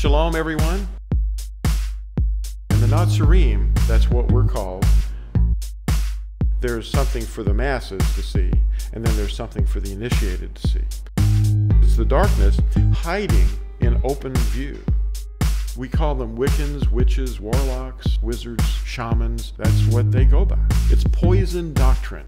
Shalom, everyone. In the Nazarene, that's what we're called. There's something for the masses to see, and then there's something for the initiated to see. It's the darkness hiding in open view. We call them Wiccans, witches, warlocks, wizards, shamans. That's what they go by. It's poison doctrine.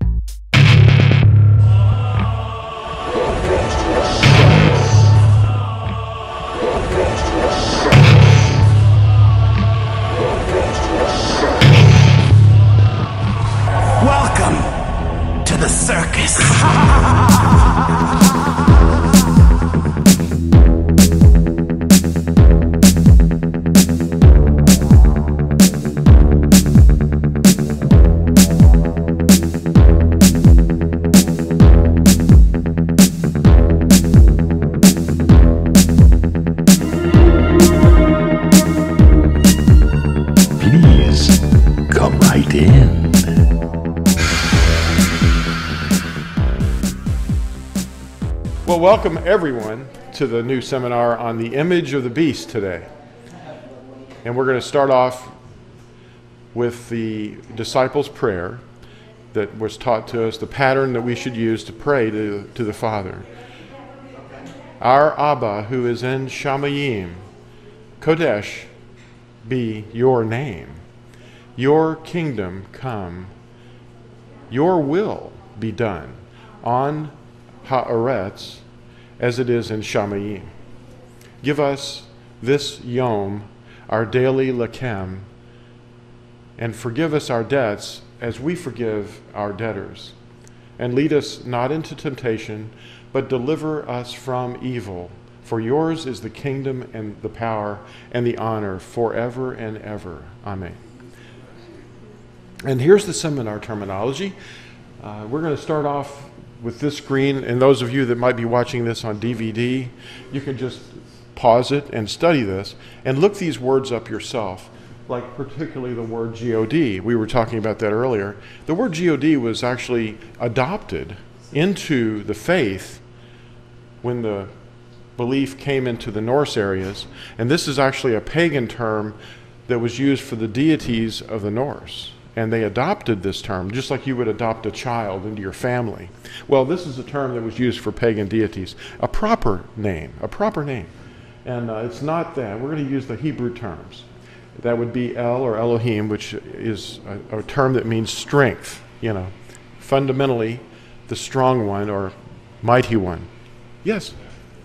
Welcome to the circus. Well, welcome everyone to the new seminar on the image of the beast today. And we're going to start off with the disciples' prayer that was taught to us, the pattern that we should use to pray to the Father. Our Abba who is in Shamayim, Kodesh be your name. Your kingdom come. Your will be done on Haaretz as it is in Shamayim. Give us this Yom, our daily Lechem, and forgive us our debts as we forgive our debtors. And lead us not into temptation, but deliver us from evil. For yours is the kingdom and the power and the honor forever and ever. Amen. And here's the seminar terminology. We're going to start off with this screen, and those of you that might be watching this on DVD, you can just pause it and study this and look these words up yourself, like particularly the word G-O-D. We were talking about that earlier. The word G-O-D was actually adopted into the faith when the belief came into the Norse areas, and this is actually a pagan term that was used for the deities of the Norse. And they adopted this term, just like you would adopt a child into your family. Well, this is a term that was used for pagan deities, a proper name, a proper name. And it's not that. We're going to use the Hebrew terms. That would be El or Elohim, which is a term that means strength, you know, fundamentally the strong one or mighty one. Yes?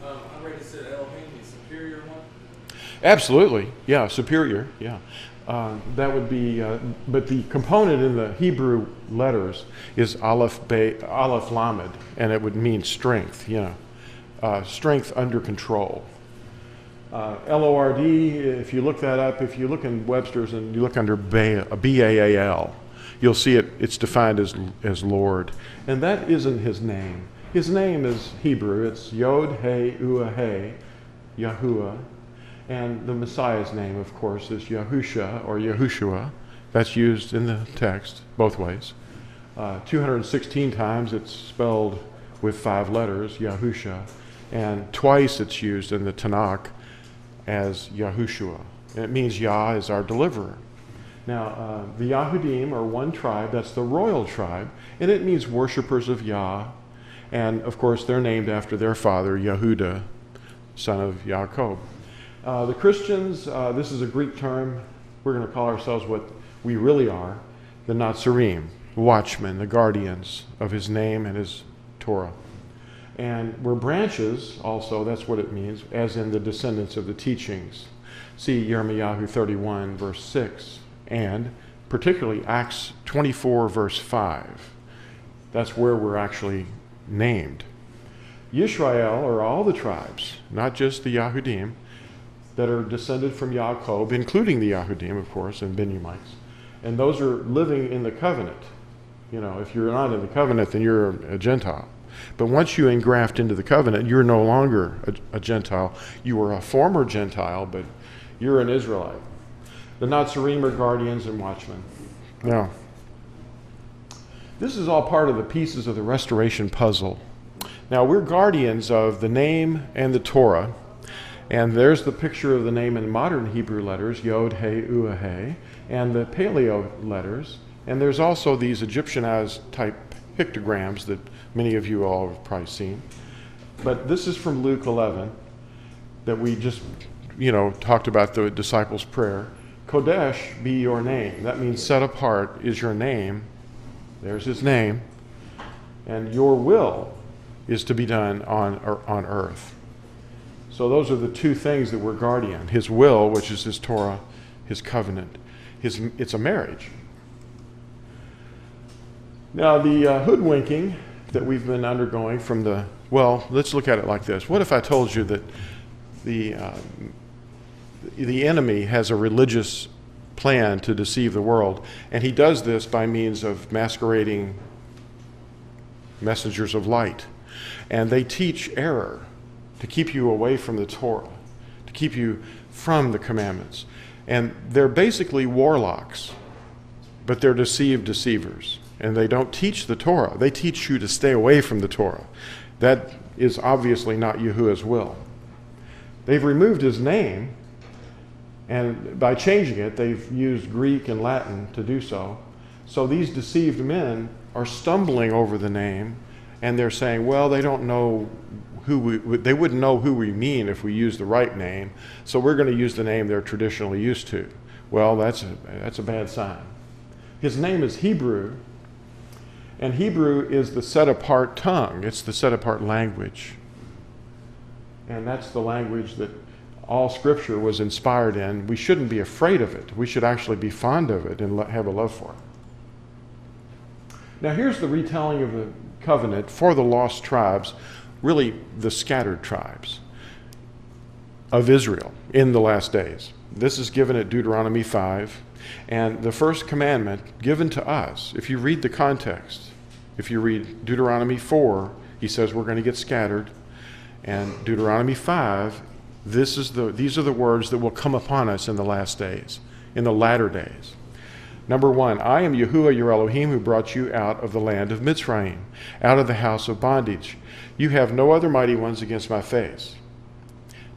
I'm ready to say Elohim is superior one. Absolutely. Yeah, superior. Yeah. That would be, but the component in the Hebrew letters is Aleph Lamed, and it would mean strength, you know, strength under control. L-O-R-D, if you look that up, if you look in Webster's and you look under B-A-A-L, you'll see it's defined as Lord. And that isn't his name. His name is Hebrew. It's Yod, He, Uah, He, Yahuwah. And the Messiah's name, of course, is Yahusha or Yahushua. That's used in the text both ways. 216 times it's spelled with 5 letters, Yahusha. And twice it's used in the Tanakh as Yahushua. And it means Yah is our deliverer. Now, the Yahudim are one tribe. That's the royal tribe. And it means worshipers of Yah. And, of course, they're named after their father, Yehuda, son of Jacob. The Christians, this is a Greek term. We're going to call ourselves what we really are, the Nazarene, watchmen, the guardians of his name and his Torah. And we're branches also, that's what it means, as in the descendants of the teachings. See Yirmiyahu 31, verse 6, and particularly Acts 24, verse 5. That's where we're actually named. Yisrael are all the tribes, not just the Yahudim, that are descended from Jacob, including the Yahudim, of course, and Benjamites. And those are living in the covenant. You know, if you're not in the covenant, then you're a Gentile. But once you engraft into the covenant, you're no longer a Gentile. You were a former Gentile, but you're an Israelite. The Nazarene are guardians and watchmen. Now, this is all part of the pieces of the restoration puzzle. Now, we're guardians of the name and the Torah, And there's the picture of the name in modern Hebrew letters, Yod, He, Uah, He, and the Paleo letters. And there's also these Egyptianized type pictograms that many of you all have probably seen. But this is from Luke 11 that we just, talked about the disciples' prayer. Kodesh be your name. That means set apart is your name. There's his name. And your will is to be done on earth. So those are the two things that we're guardian. His will, which is his Torah, his covenant. It's a marriage. Now the hoodwinking that we've been undergoing from the, well, let's look at it like this. What if I told you that the enemy has a religious plan to deceive the world, and he does this by means of masquerading messengers of light. And they teach error to keep you away from the Torah, to keep you from the commandments. And they're basically warlocks, but they're deceivers. And they don't teach the Torah. They teach you to stay away from the Torah. That is obviously not Yahuwah's will. They've removed his name, and by changing it, they've used Greek and Latin to do so. So these deceived men are stumbling over the name, and they're saying, well, they don't know who they wouldn't know who we mean if we use the right name, so we're going to use the name they're traditionally used to. Well, that's a bad sign. His name is Hebrew, and Hebrew is the set-apart tongue. It's the set-apart language. And that's the language that all Scripture was inspired in. We shouldn't be afraid of it. We should actually be fond of it and have a love for it. Now here's the retelling of the covenant for the lost tribes, really the scattered tribes of Israel in the last days. This is given at Deuteronomy 5. And the first commandment given to us, if you read the context, if you read Deuteronomy 4, he says we're going to get scattered. And Deuteronomy 5, these are the words that will come upon us in the last days, in the latter days. Number 1, I am Yahuwah your Elohim who brought you out of the land of Mitzrayim, out of the house of bondage. You have no other mighty ones against my face.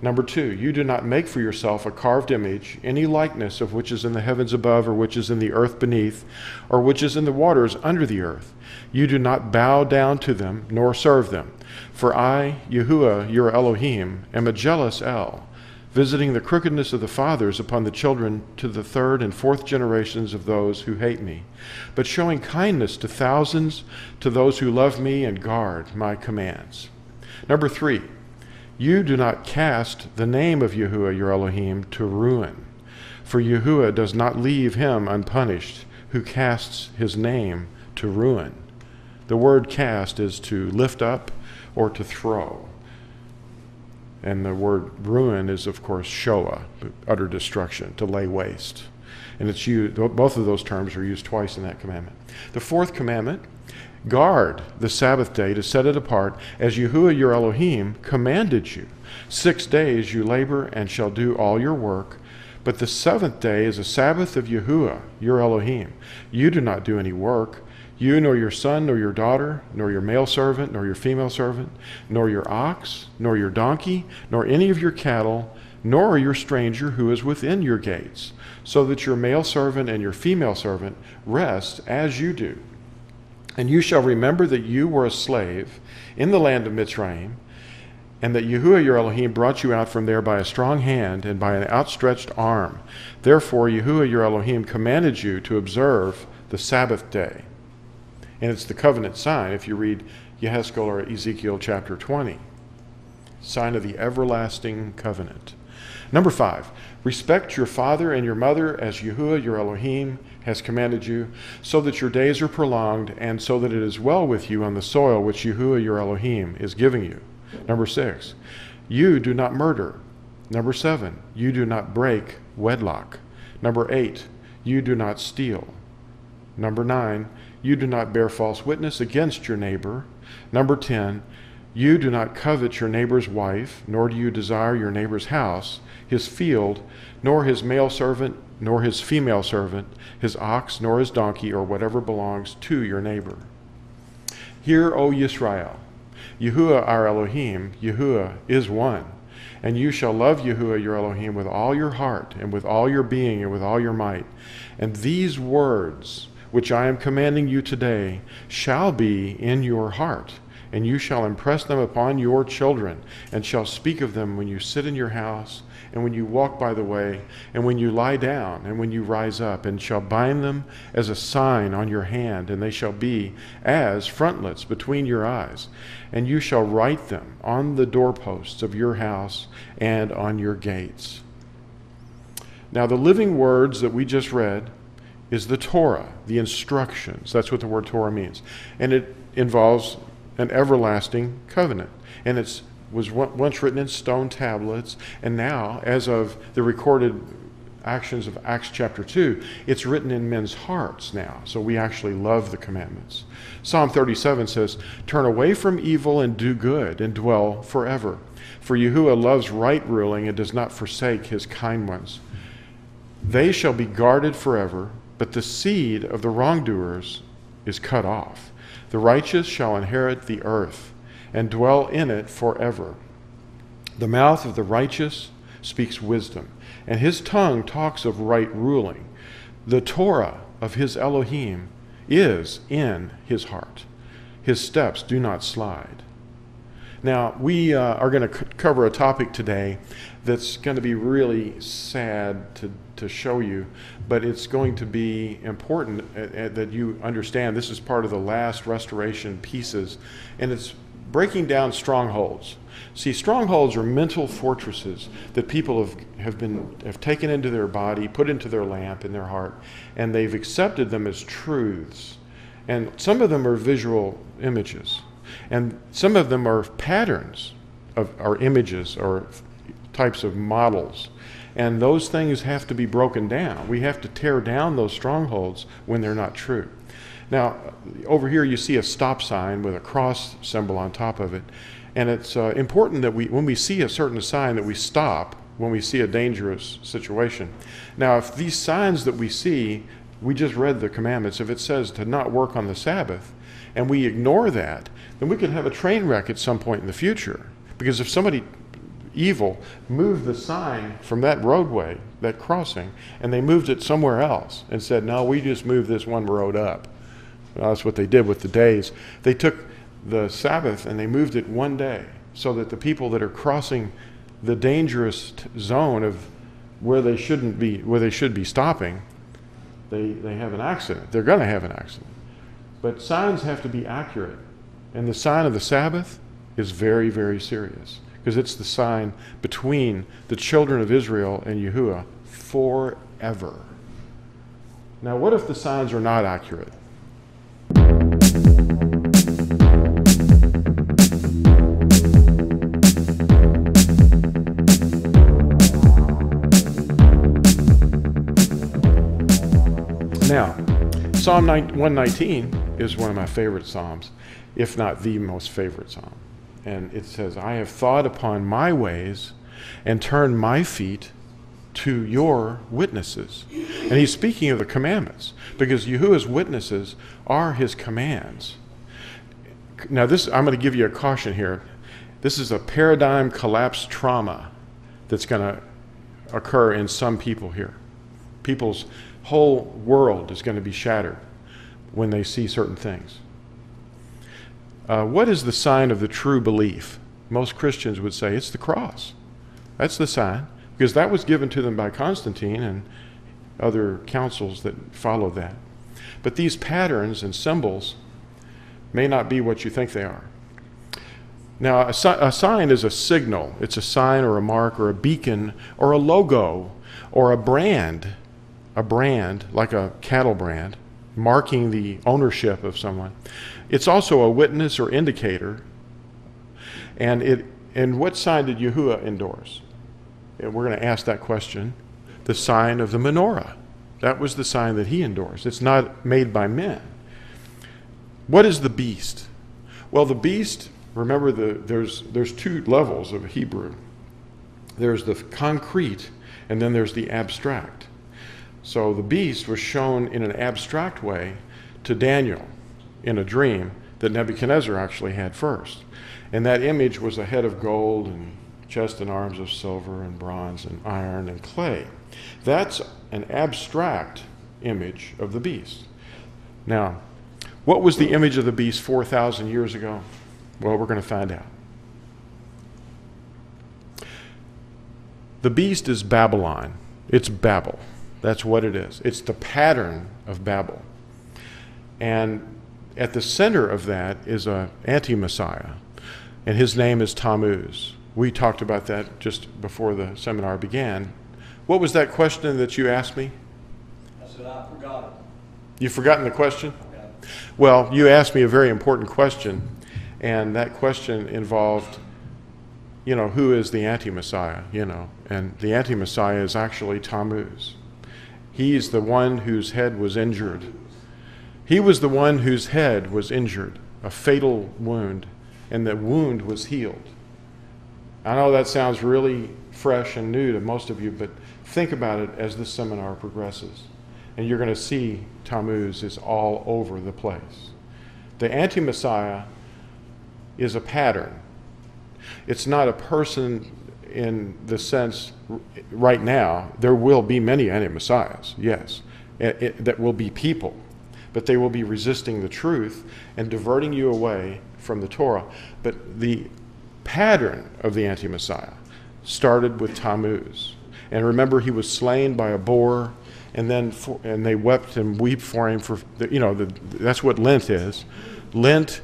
Number 2, you do not make for yourself a carved image, any likeness of which is in the heavens above, or which is in the earth beneath, or which is in the waters under the earth. You do not bow down to them, nor serve them. For I, Yahuwah, your Elohim, am a jealous El, visiting the crookedness of the fathers upon the children to the third and fourth generations of those who hate me, but showing kindness to thousands, to those who love me and guard my commands. Number 3, you do not cast the name of Yahuwah your Elohim to ruin, for Yahuwah does not leave him unpunished who casts his name to ruin. The word cast is to lift up or to throw. And the word ruin is, of course, Shoah, utter destruction, to lay waste. And it's used, both of those terms are used twice in that commandment. The fourth commandment, guard the Sabbath day to set it apart as Yahuwah your Elohim commanded you. 6 days you labor and shall do all your work, but the seventh day is a Sabbath of Yahuwah your Elohim. You do not do any work, you nor your son nor your daughter, nor your male servant nor your female servant, nor your ox, nor your donkey, nor any of your cattle, nor your stranger who is within your gates, so that your male servant and your female servant rest as you do. And you shall remember that you were a slave in the land of Mitzrayim, and that Yahuwah your Elohim brought you out from there by a strong hand and by an outstretched arm. Therefore, Yahuwah your Elohim commanded you to observe the Sabbath day. And it's the covenant sign if you read Yehezkel or Ezekiel chapter 20. Sign of the everlasting covenant. Number 5, respect your father and your mother as Yahuwah your Elohim has commanded you, so that your days are prolonged and so that it is well with you on the soil which Yahuwah your Elohim is giving you. Number 6, you do not murder. Number 7, you do not break wedlock. Number 8, you do not steal. Number 9, you do not bear false witness against your neighbor. Number 10, you do not covet your neighbor's wife, nor do you desire your neighbor's house, his field, nor his male servant, nor his female servant, his ox, nor his donkey, or whatever belongs to your neighbor. Hear, O Yisrael, Yahuwah our Elohim, Yahuwah is one. And you shall love Yahuwah your Elohim with all your heart and with all your being and with all your might. And these words, which I am commanding you today, shall be in your heart. And you shall impress them upon your children, and shall speak of them when you sit in your house, and when you walk by the way, and when you lie down, and when you rise up, and shall bind them as a sign on your hand, and they shall be as frontlets between your eyes. And you shall write them on the doorposts of your house and on your gates. Now the living words that we just read is the Torah, the instructions. That's what the word Torah means. And it involves an everlasting covenant. And it was once written in stone tablets, and now, as of the recorded actions of Acts chapter 2, it's written in men's hearts now. So we actually love the commandments. Psalm 37 says, "Turn away from evil and do good and dwell forever. For Yahuwah loves right ruling and does not forsake his kind ones. They shall be guarded forever, but the seed of the wrongdoers is cut off. The righteous shall inherit the earth and dwell in it forever. The mouth of the righteous speaks wisdom, and his tongue talks of right ruling. The Torah of his Elohim is in his heart. His steps do not slide." Now, we are going to cover a topic today that's going to be really sad to show you, but it's going to be important that you understand this is part of the last restoration pieces, and it's breaking down strongholds. See, strongholds are mental fortresses that people have taken into their body, put into their lamp, in their heart, and they've accepted them as truths. And some of them are visual images. And some of them are patterns or images or types of models. And those things have to be broken down. We have to tear down those strongholds when they're not true. Now, over here you see a stop sign with a cross symbol on top of it. And it's important that when we see a certain sign, that we stop when we see a dangerous situation. Now, if these signs that we see, we just read the commandments, if it says to not work on the Sabbath, and we ignore that, then we could have a train wreck at some point in the future. Because if somebody evil moved the sign from that roadway, that crossing, and they moved it somewhere else and said, "No, we just moved this one road up." Well, that's what they did with the days. They took the Sabbath and they moved it one day so that the people that are crossing the dangerous zone of where they should be stopping, they have an accident. They're going to have an accident. But signs have to be accurate. And the sign of the Sabbath is very, very serious, because it's the sign between the children of Israel and Yahuwah forever. Now, what if the signs are not accurate? Now, Psalm 119 is one of my favorite psalms, if not the most favorite psalm. And it says, "I have thought upon my ways and turned my feet to your witnesses." And he's speaking of the commandments, because Yahuwah's witnesses are his commands. Now this, I'm going to give you a caution here. This is a paradigm collapse trauma that's going to occur in some people here. People's whole world is going to be shattered when they see certain things. What is the sign of the true belief? Most Christians would say it's the cross. That's the sign, because that was given to them by Constantine and other councils that followed that. But these patterns and symbols may not be what you think they are. Now, a sign is a signal. It's a sign or a mark or a beacon or a logo or a brand like a cattle brand, marking the ownership of someone. It's also a witness or indicator. And what sign did Yahuwah endorse? And we're going to ask that question. The sign of the menorah. That was the sign that he endorsed. It's not made by men. What is the beast? Well, the beast, remember, there's two levels of Hebrew. There's the concrete, and then there's the abstract. So the beast was shown in an abstract way to Daniel in a dream that Nebuchadnezzar actually had first. And that image was a head of gold and chest and arms of silver and bronze and iron and clay. That's an abstract image of the beast. Now, what was the image of the beast 4,000 years ago? Well, we're going to find out. The beast is Babylon. It's Babel. That's what it is. It's the pattern of Babel. And at the center of that is an anti-Messiah, and his name is Tammuz. We talked about that just before the seminar began. What was that question that you asked me? I said, I forgot it. You've forgotten the question? Okay. Well, you asked me a very important question, and that question involved, you know, who is the anti-Messiah, you know, and the anti-Messiah is actually Tammuz. He's the one whose head was injured. He was the one whose head was injured, a fatal wound, and the wound was healed. I know that sounds really fresh and new to most of you, but think about it as this seminar progresses, and you're going to see Tammuz is all over the place. The anti-Messiah is a pattern. It's not a person in the sense right now. There will be many anti-Messiahs, yes, that will be people, but they will be resisting the truth and diverting you away from the Torah. But the pattern of the anti-Messiah started with Tammuz. And remember, he was slain by a boar, and then and they wept and weep for him for, you know, that's what Lent is. Lent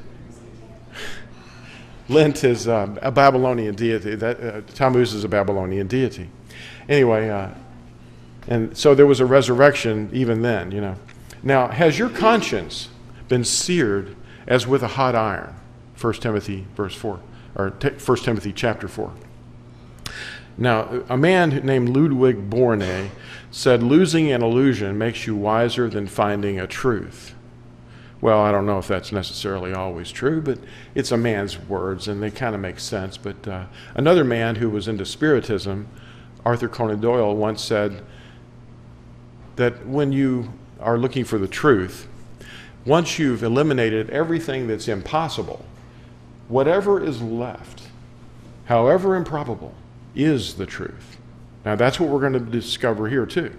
is a Babylonian deity. Tammuz is a Babylonian deity. Anyway, and so there was a resurrection even then, you know. Now, has your conscience been seared as with a hot iron? 1 Timothy verse 4, or 1 Timothy chapter 4. Now, a man named Ludwig Borne said, losing an illusion makes you wiser than finding a truth. Well, I don't know if that's necessarily always true, but it's a man's words, and they kind of make sense. But another man who was into Spiritism, Arthur Conan Doyle, once said that when you are looking for the truth, once you've eliminated everything that's impossible, whatever is left, however improbable, is the truth. Now, that's what we're going to discover here, too.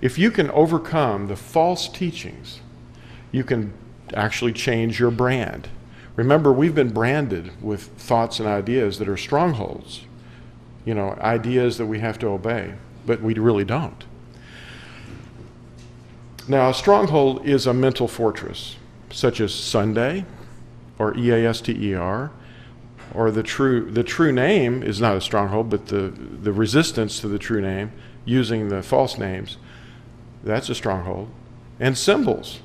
If you can overcome the false teachings, you can actually change your brand. Remember, we've been branded with thoughts and ideas that are strongholds, you know, ideas that we have to obey, but we really don't. Now, a stronghold is a mental fortress, such as Sunday or EASTER, or the true name is not a stronghold, but the resistance to the true name using the false names, that's a stronghold, and symbols.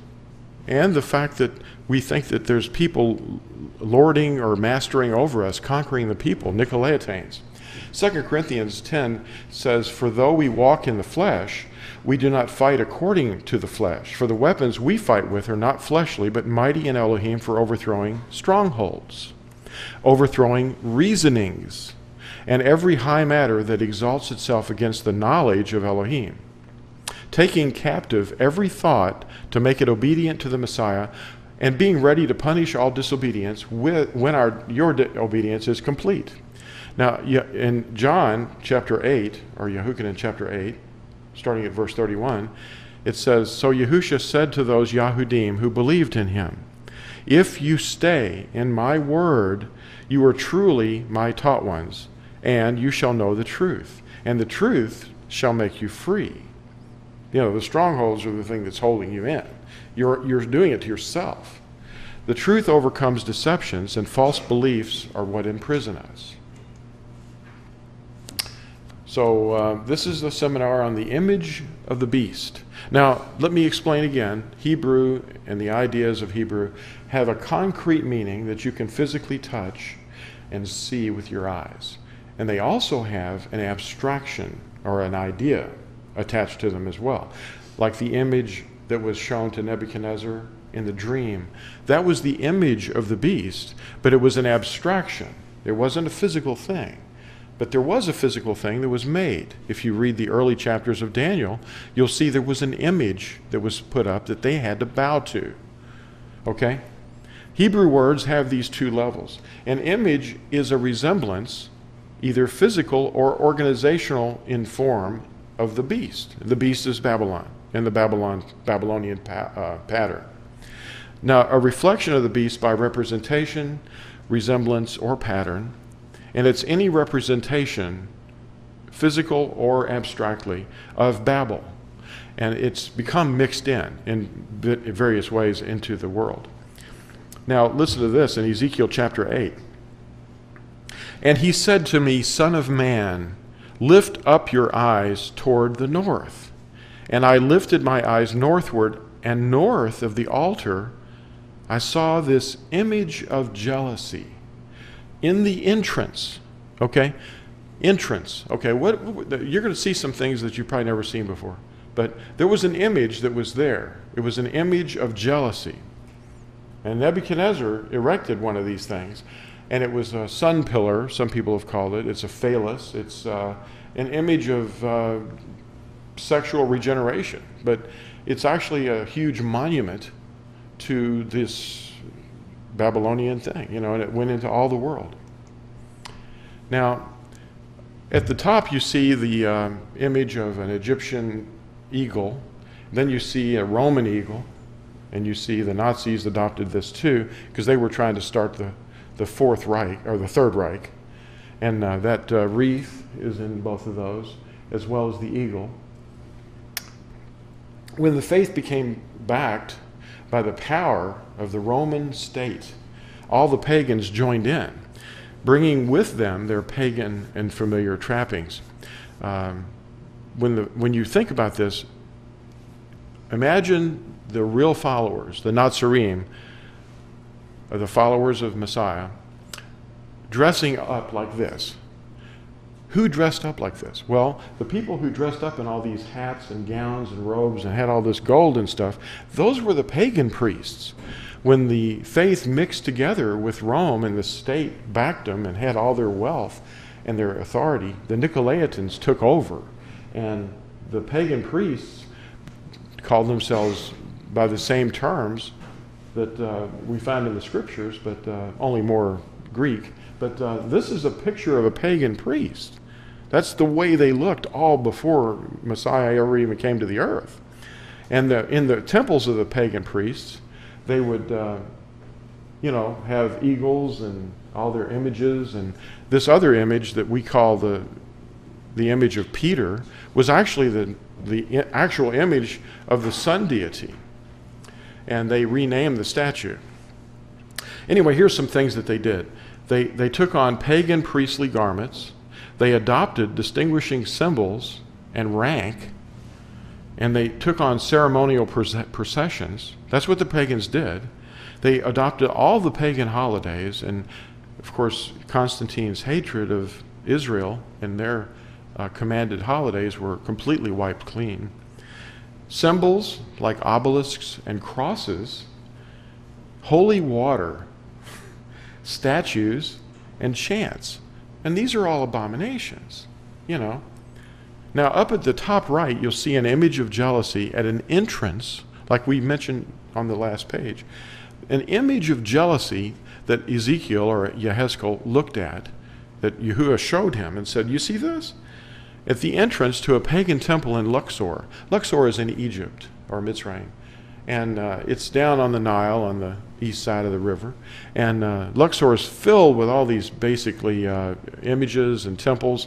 And the fact that we think that there's people lording or mastering over us, conquering the people, Nicolaitanes. 2 Corinthians 10 says, for though we walk in the flesh, we do not fight according to the flesh. For the weapons we fight with are not fleshly, but mighty in Elohim for overthrowing strongholds, overthrowing reasonings, and every high matter that exalts itself against the knowledge of Elohim, taking captive every thought to make it obedient to the Messiah, and being ready to punish all disobedience when your obedience is complete. Now, in John chapter 8, or Yehukanan chapter 8, starting at verse 31, it says, so Yahusha said to those Yahudim who believed in him, if you stay in my word, you are truly my taught ones, and you shall know the truth, and the truth shall make you free. You know, the strongholds are the thing that's holding you in. You're doing it to yourself. The truth overcomes deceptions, and false beliefs are what imprison us. So this is the seminar on the image of the beast. Now, let me explain again. Hebrew and the ideas of Hebrew have a concrete meaning that you can physically touch and see with your eyes. And they also have an abstraction or an idea attached to them as well. Like the image that was shown to Nebuchadnezzar in the dream. That was the image of the beast, but it was an abstraction. It wasn't a physical thing. But there was a physical thing that was made. If you read the early chapters of Daniel, you'll see there was an image that was put up that they had to bow to. Okay? Hebrew words have these two levels. An image is a resemblance either physical or organizational in form of the beast. The beast is Babylon in the Babylonian pattern. Now, a reflection of the beast by representation, resemblance, or pattern, and it's any representation, physical or abstractly, of Babel. And it's become mixed in various ways into the world. Now, listen to this in Ezekiel chapter 8. And he said to me, Son of man, lift up your eyes toward the north. And I lifted my eyes northward, and north of the altar I saw this image of jealousy in the entrance. Okay? Entrance. Okay, what you're going to see some things that you've probably never seen before. But there was an image that was there. It was an image of jealousy. And Nebuchadnezzar erected one of these things. And it was a sun pillar, some people have called it. It's a phallus. It's an image of sexual regeneration. But it's actually a huge monument to this Babylonian thing, you know, and it went into all the world. Now, at the top you see the image of an Egyptian eagle. Then you see a Roman eagle. And you see the Nazis adopted this too, because they were trying to start the Fourth Reich, or the Third Reich. And that wreath is in both of those, as well as the eagle. When the faith became backed by the power of the Roman state, all the pagans joined in, bringing with them their pagan and familiar trappings. When you think about this, imagine the real followers, the Nazarene, or the followers of Messiah, dressing up like this. Who dressed up like this? Well, the people who dressed up in all these hats and gowns and robes and had all this gold and stuff, those were the pagan priests. When the faith mixed together with Rome and the state backed them and had all their wealth and their authority, the Nicolaitans took over, and the pagan priests called themselves by the same terms that we find in the scriptures, but only more Greek. But this is a picture of a pagan priest. That's the way they looked all before Messiah ever even came to the earth. And in the temples of the pagan priests, they would, you know, have eagles and all their images. And this other image that we call the image of Peter was actually the actual image of the sun deity. And they renamed the statue. Anyway, here's some things that they did. They took on pagan priestly garments. They adopted distinguishing symbols and rank. And they took on ceremonial processions. That's what the pagans did. They adopted all the pagan holidays. And, of course, Constantine's hatred of Israel and their commanded holidays were completely wiped clean. Symbols like obelisks and crosses, holy water, statues, and chants. And these are all abominations, you know. Now, up at the top right, you'll see an image of jealousy at an entrance, like we mentioned on the last page. An image of jealousy that Ezekiel or Yehezkel looked at, that Yahuwah showed him and said, you see this? At the entrance to a pagan temple in Luxor. Luxor is in Egypt, or Mitzrayim. And it's down on the Nile, on the east side of the river. And Luxor is filled with all these basically images and temples.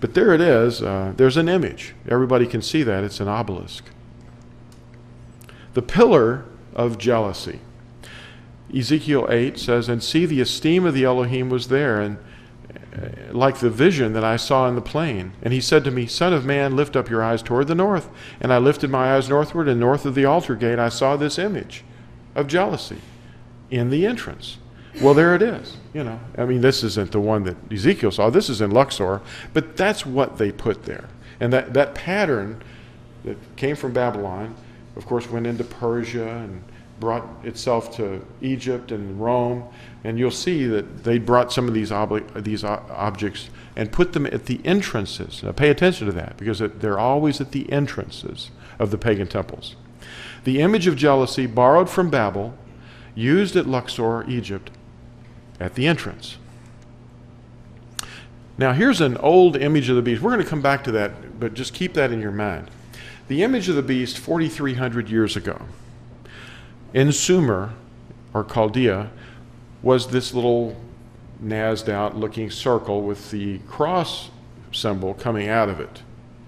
But there it is. There's an image. Everybody can see that. It's an obelisk. The pillar of jealousy. Ezekiel 8 says, and see, the esteem of the Elohim was there, and like the vision that I saw in the plain. And he said to me, Son of man, lift up your eyes toward the north. And I lifted my eyes northward, and north of the altar gate I saw this image of jealousy in the entrance. Well, there it is, you know. I mean, this isn't the one that Ezekiel saw. This is in Luxor, but that's what they put there. And that pattern that came from Babylon, of course, went into Persia and brought itself to Egypt and Rome. And you'll see that they brought some of these objects and put them at the entrances. Now, pay attention to that, because they're always at the entrances of the pagan temples. The image of jealousy borrowed from Babel, used at Luxor, Egypt, at the entrance. Now here's an old image of the beast. We're going to come back to that, but just keep that in your mind. The image of the beast 4,300 years ago in Sumer or Chaldea was this little nazzed out looking circle with the cross symbol coming out of it.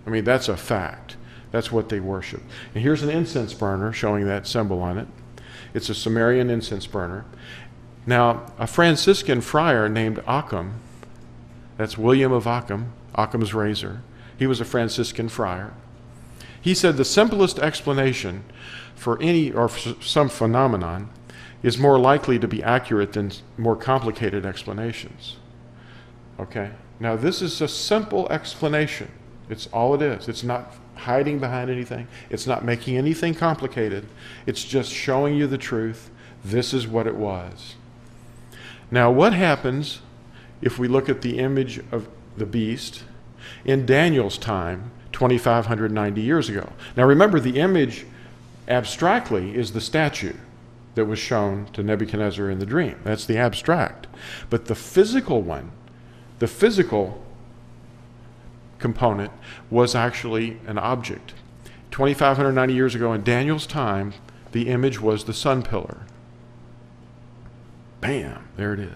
I mean, that's a fact. That's what they worship. And here's an incense burner showing that symbol on it. It's a Sumerian incense burner. Now, a Franciscan friar named Occam, that's William of Occam, Occam's razor, he was a Franciscan friar. He said the simplest explanation for any or for some phenomenon is more likely to be accurate than more complicated explanations. Okay? Now, this is a simple explanation. It's all it is. It's not hiding behind anything. It's not making anything complicated. It's just showing you the truth. This is what it was. Now, what happens if we look at the image of the beast in Daniel's time, 2,590 years ago? Now, remember, the image abstractly is the statue that was shown to Nebuchadnezzar in the dream. That's the abstract. But the physical one, the physical component was actually an object. 2,590 years ago in Daniel's time, the image was the sun pillar. Bam, there it is.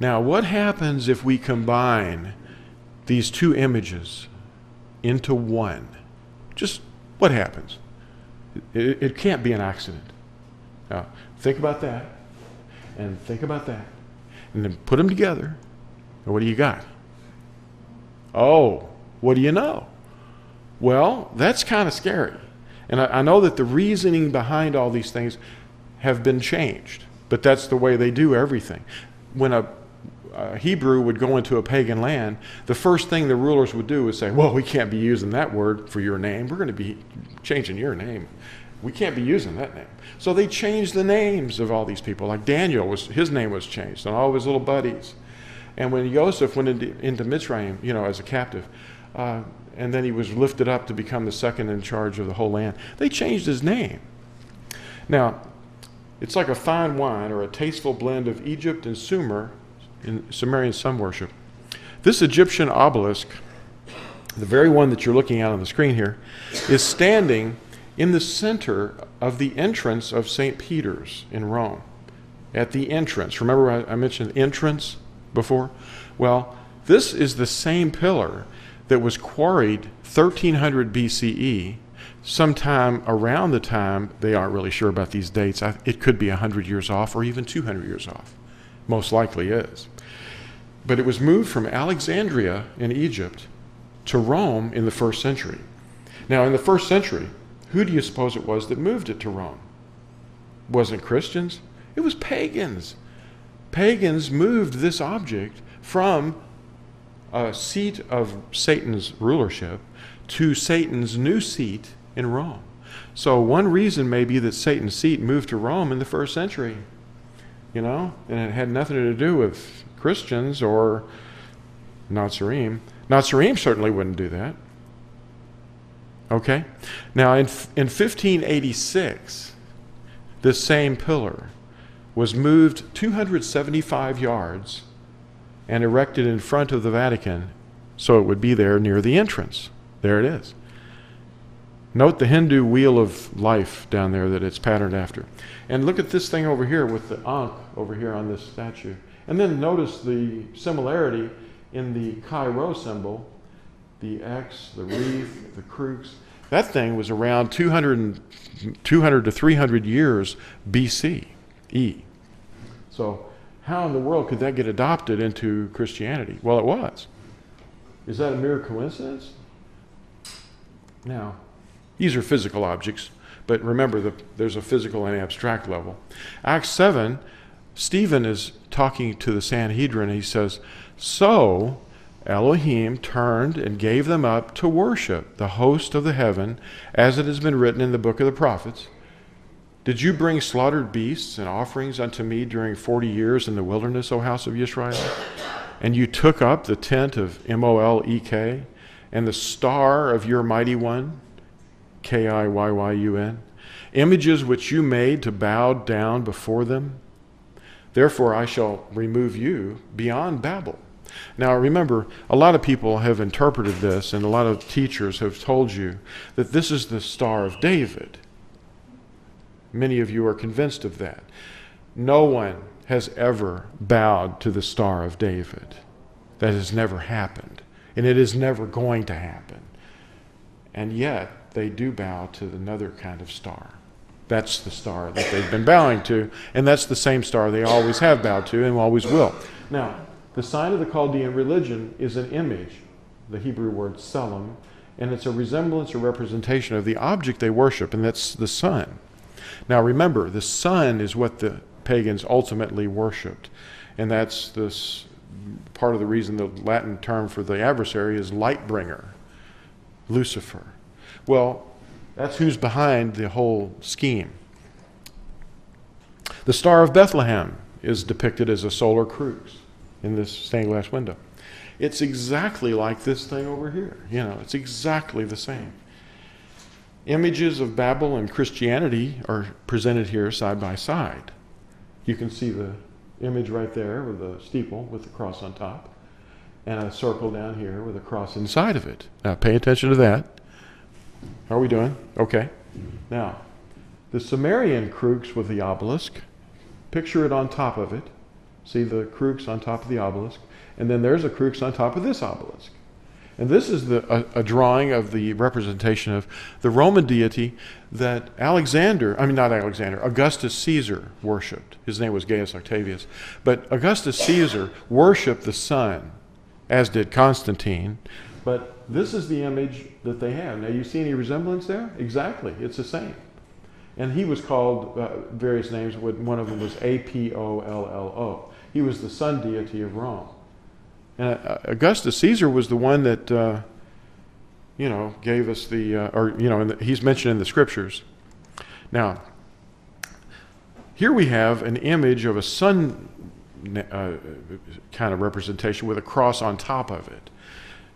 Now, what happens if we combine these two images into one? Just what happens? It can't be an accident. Now, think about that, and think about that, and then put them together, and what do you got? Oh, what do you know? Well, that's kind of scary. And I know that the reasoning behind all these things have been changed, but that's the way they do everything. When a Hebrew would go into a pagan land, the first thing the rulers would do is say, well, we can't be using that word for your name. We're going to be changing your name. We can't be using that name. So they changed the names of all these people. Like Daniel, his name was changed, and all of his little buddies. And when Joseph went into Mitzrayim, you know, as a captive, and then he was lifted up to become the second in charge of the whole land, they changed his name. Now, it's like a fine wine or a tasteful blend of Egypt and Sumer, in Sumerian sun worship. This Egyptian obelisk, the very one that you're looking at on the screen here, is standing in the center of the entrance of St. Peter's in Rome. At the entrance, remember I mentioned entrance before? Well, this is the same pillar that was quarried 1300 BCE, sometime around the time, they aren't really sure about these dates, it could be 100 years off or even 200 years off, most likely is. But it was moved from Alexandria in Egypt to Rome in the 1st century. Now, in the 1st century, who do you suppose it was that moved it to Rome? It wasn't Christians, it was pagans. Pagans moved this object from a seat of Satan's rulership to Satan's new seat in Rome. So one reason may be that Satan's seat moved to Rome in the 1st century, you know, and it had nothing to do with Christians or Nazarene. Nazarene certainly wouldn't do that. Okay? Now, in 1586, this same pillar was moved 275 yards and erected in front of the Vatican so it would be there near the entrance. There it is. Note the Hindu wheel of life down there that it's patterned after. And look at this thing over here with the ankh over here on this statue. And then notice the similarity in the Cairo symbol, the X, the wreath, the crux. That thing was around 200 to 300 years BCE. So how in the world could that get adopted into Christianity? Well, it was. Is that a mere coincidence? Now, these are physical objects, but remember there's a physical and abstract level. Acts 7, Stephen is talking to the Sanhedrin. He says, so Elohim turned and gave them up to worship the host of the heaven, as it has been written in the book of the prophets. Did you bring slaughtered beasts and offerings unto me during 40 years in the wilderness, O house of Yisrael? And you took up the tent of Molek and the star of your mighty one, Kiyyun, images which you made to bow down before them. Therefore I shall remove you beyond Babel, Now remember, a lot of people have interpreted this, and a lot of teachers have told you that this is the Star of David. Many of you are convinced of that. No one has ever bowed to the Star of David. That has never happened, and it is never going to happen. And yet, they do bow to another kind of star. That's the star that they've been bowing to, and that's the same star they always have bowed to and always will. Now, the sign of the Chaldean religion is an image, the Hebrew word selam, and it's a resemblance or representation of the object they worship, and that's the sun. Now remember, the sun is what the pagans ultimately worshipped, and that's this part of the reason the Latin term for the adversary is light bringer, Lucifer. Well, that's who's behind the whole scheme. The Star of Bethlehem is depicted as a solar crux in this stained glass window. It's exactly like this thing over here. You know, it's exactly the same. Images of Babel and Christianity are presented here side by side. You can see the image right there with the steeple with the cross on top, and a circle down here with a cross inside of it. Now pay attention to that. How are we doing? Okay. Now, the Sumerian crux with the obelisk, picture it on top of it. See the crux on top of the obelisk, and then there's a crux on top of this obelisk. And this is a drawing of the representation of the Roman deity that Augustus Caesar worshipped. His name was Gaius Octavius. But Augustus Caesar worshipped the sun, as did Constantine. But this is the image that they have. Now, you see any resemblance there? Exactly. It's the same. And he was called various names. One of them was Apollo. He was the sun deity of Rome. And Augustus Caesar was the one that, gave us the, he's mentioned in the scriptures. Now, here we have an image of a sun kind of representation with a cross on top of it.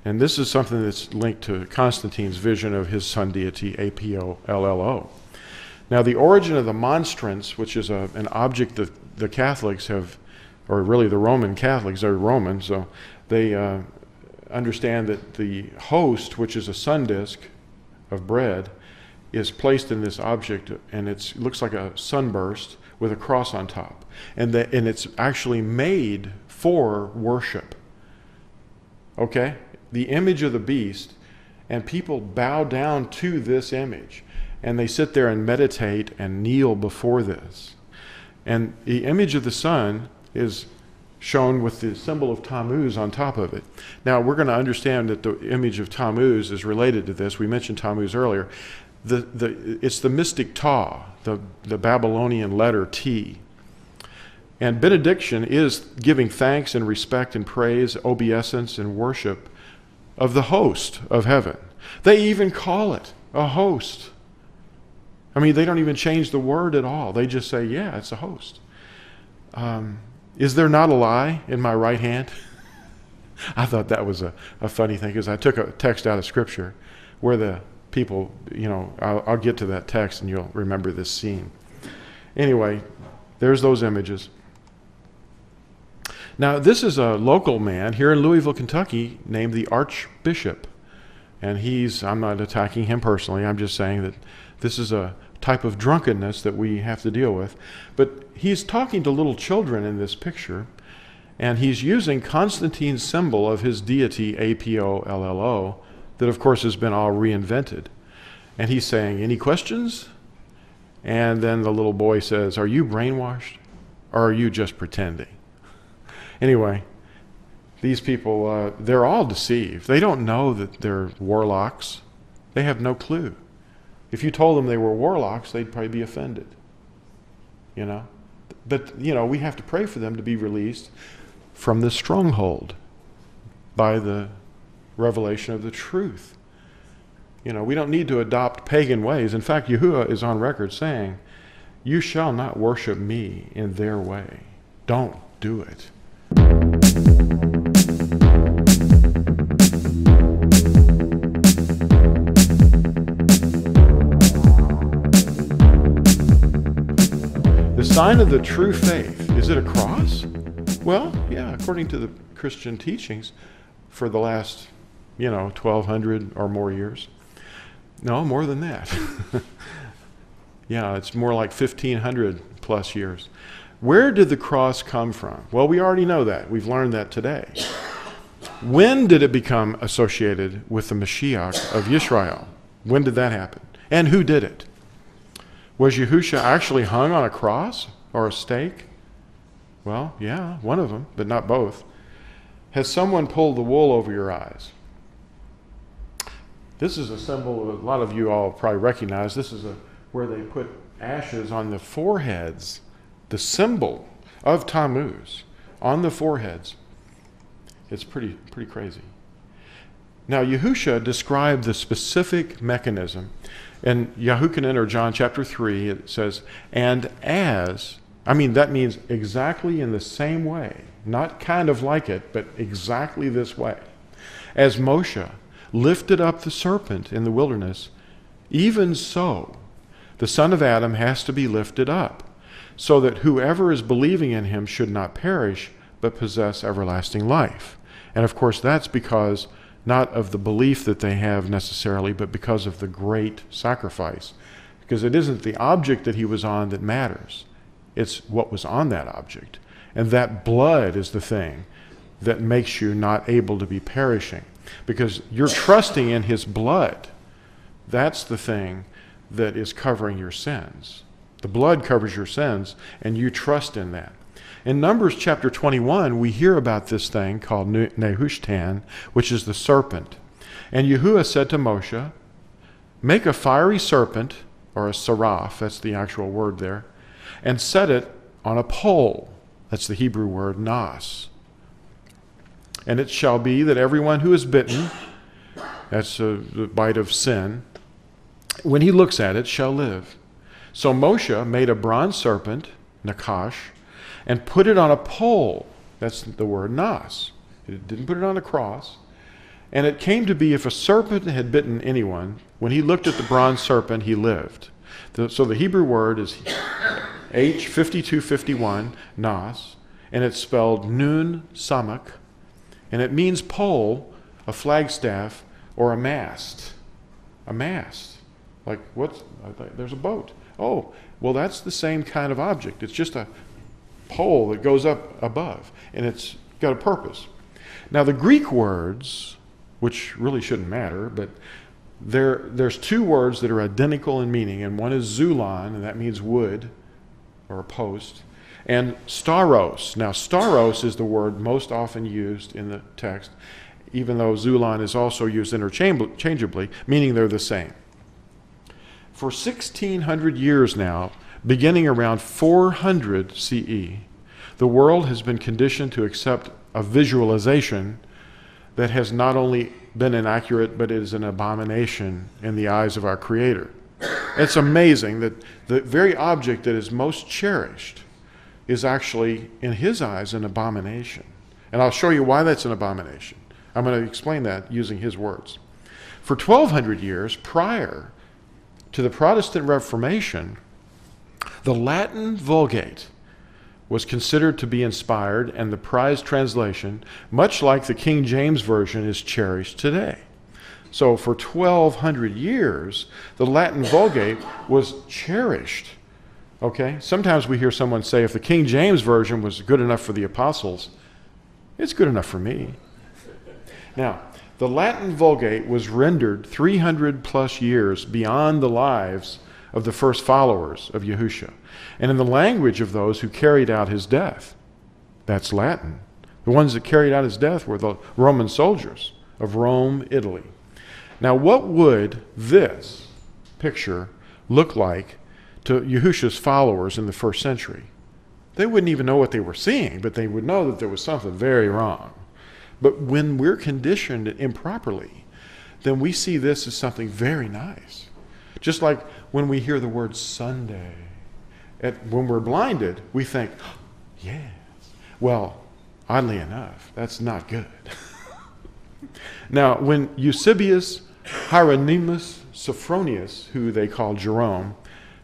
And this is something that's linked to Constantine's vision of his sun deity, Apollo. Now, the origin of the monstrance, which is an object that the Catholics have, or really the Roman Catholics, they're Roman, so they understand that the host, which is a sun disk of bread, is placed in this object, and it looks like a sunburst with a cross on top. And it's actually made for worship. Okay? The image of the beast, and people bow down to this image, and they sit there and meditate and kneel before this. And the image of the sun is shown with the symbol of Tammuz on top of it. Now, we're going to understand that the image of Tammuz is related to this. We mentioned Tammuz earlier. It's the mystic Ptah, the Babylonian letter T. And benediction is giving thanks and respect and praise, obeisance and worship of the host of heaven. They even call it a host. I mean, they don't even change the word at all. They just say, yeah, it's a host. Is there not a lie in my right hand? I thought that was a funny thing, because I took a text out of Scripture where the people, I'll get to that text and you'll remember this scene. Anyway, there's those images. Now, this is a local man here in Louisville, Kentucky, named the Archbishop. And I'm not attacking him personally, I'm just saying that this is a type of drunkenness that we have to deal with. But he's talking to little children in this picture, and he's using Constantine's symbol of his deity, Apollo, that of course has been all reinvented. And he's saying, any questions? And then the little boy says, are you brainwashed? Or are you just pretending? Anyway, these people, they're all deceived. They don't know that they're warlocks. They have no clue. If you told them they were warlocks, they'd probably be offended, But, we have to pray for them to be released from this stronghold by the revelation of the truth. We don't need to adopt pagan ways. In fact, Yahuwah is on record saying, you shall not worship me in their way. Don't do it. The sign of the true faith, is it a cross? Well, yeah, according to the Christian teachings, for the last, 1,200 or more years. No, more than that. Yeah, it's more like 1,500 plus years. Where did the cross come from? Well, we already know that. We've learned that today. When did it become associated with the Mashiach of Yisrael? When did that happen? And who did it? Was Yahusha actually hung on a cross or a stake? Well, yeah, one of them, but not both. Has someone pulled the wool over your eyes? This is a symbol a lot of you all probably recognize. This is where they put ashes on the foreheads, the symbol of Tammuz on the foreheads. It's pretty crazy. Now, Yahusha described the specific mechanism. In Yahukanan or John chapter 3, it says, and as, that means exactly in the same way, not kind of like it, but exactly this way. As Moshe lifted up the serpent in the wilderness, even so the Son of Adam has to be lifted up, so that whoever is believing in him should not perish, but possess everlasting life. And of course, that's because not of the belief that they have necessarily, but because of the great sacrifice. Because it isn't the object that he was on that matters. It's what was on that object. And that blood is the thing that makes you not able to be perishing. Because you're trusting in his blood. That's the thing that is covering your sins. The blood covers your sins, and you trust in that. In Numbers chapter 21, we hear about this thing called Nehushtan, which is the serpent. And Yahuwah said to Moshe, make a fiery serpent, or a seraph, that's the actual word there, and set it on a pole. That's the Hebrew word, nas. And it shall be that everyone who is bitten, that's the bite of sin, when he looks at it, shall live. So Moshe made a bronze serpent, nakash, and put it on a pole. That's the word nas. It didn't put it on a cross. And it came to be, if a serpent had bitten anyone, when he looked at the bronze serpent, he lived. So the Hebrew word is H5251, nas, and it's spelled nun samak, and it means pole, a flagstaff, or a mast. A mast. Like, what's, there's a boat. Oh, well, that's the same kind of object. It's just a pole that goes up above, and it's got a purpose. Now, the Greek words, which really shouldn't matter, but there's two words that are identical in meaning, and one is Zulon, and that means wood or a post, and Stauros. Now, Stauros is the word most often used in the text, even though Zulon is also used interchangeably, meaning they're the same. For 1,600 years now, beginning around 400 CE, the world has been conditioned to accept a visualization that has not only been inaccurate, but is an abomination in the eyes of our Creator. It's amazing that the very object that is most cherished is actually, in his eyes, an abomination. And I'll show you why that's an abomination. I'm going to explain that using his words. For 1,200 years prior to the Protestant Reformation, the Latin Vulgate was considered to be inspired, and the prized translation, much like the King James Version, is cherished today. So for 1,200 years, the Latin Vulgate was cherished. Okay? Sometimes we hear someone say, if the King James Version was good enough for the apostles, it's good enough for me. Now, the Latin Vulgate was rendered 300 plus years beyond the lives of the first followers of Yahusha, and in the language of those who carried out his death. That's Latin. The ones that carried out his death were the Roman soldiers of Rome, Italy. Now, what would this picture look like to Yahusha's followers in the first century? They wouldn't even know what they were seeing, but they would know that there was something very wrong. But when we're conditioned improperly, then we see this as something very nice. Just like when we hear the word Sunday, when we're blinded, we think, yes. Well, oddly enough, that's not good. Now, when Eusebius Hieronymus Sophronius, who they call Jerome,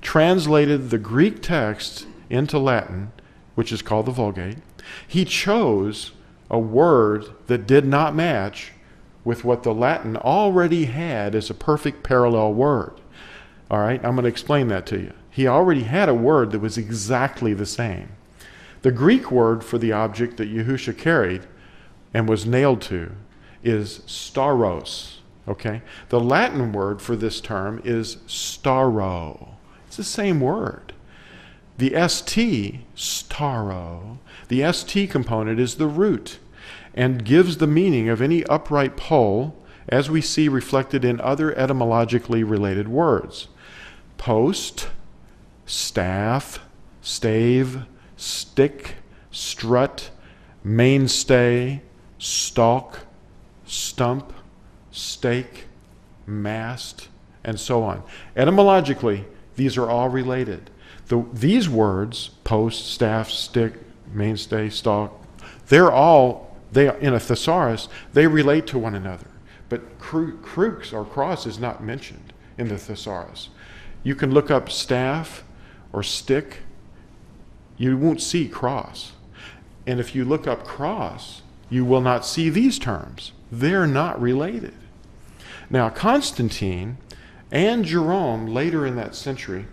translated the Greek text into Latin, which is called the Vulgate, He chose a word that did not match with what the Latin already had as a perfect parallel word. All right, I'm going to explain that to you. He already had a word that was exactly the same. The Greek word for the object that Yahusha carried and was nailed to is stauros. Okay? The Latin word for this term is staro. It's the same word. The ST, staro, the ST component is the root and gives the meaning of any upright pole as we see reflected in other etymologically related words. Post, staff, stave, stick, strut, mainstay, stalk, stump, stake, mast, and so on. Etymologically, these are all related. These words, post, staff, stick, mainstay, stalk, they're all, in a thesaurus, they relate to one another. But crux or cross is not mentioned in the thesaurus. You can look up staff or stick. You won't see cross. And if you look up cross, you will not see these terms. They're not related. Now, Constantine and Jerome, later in that century,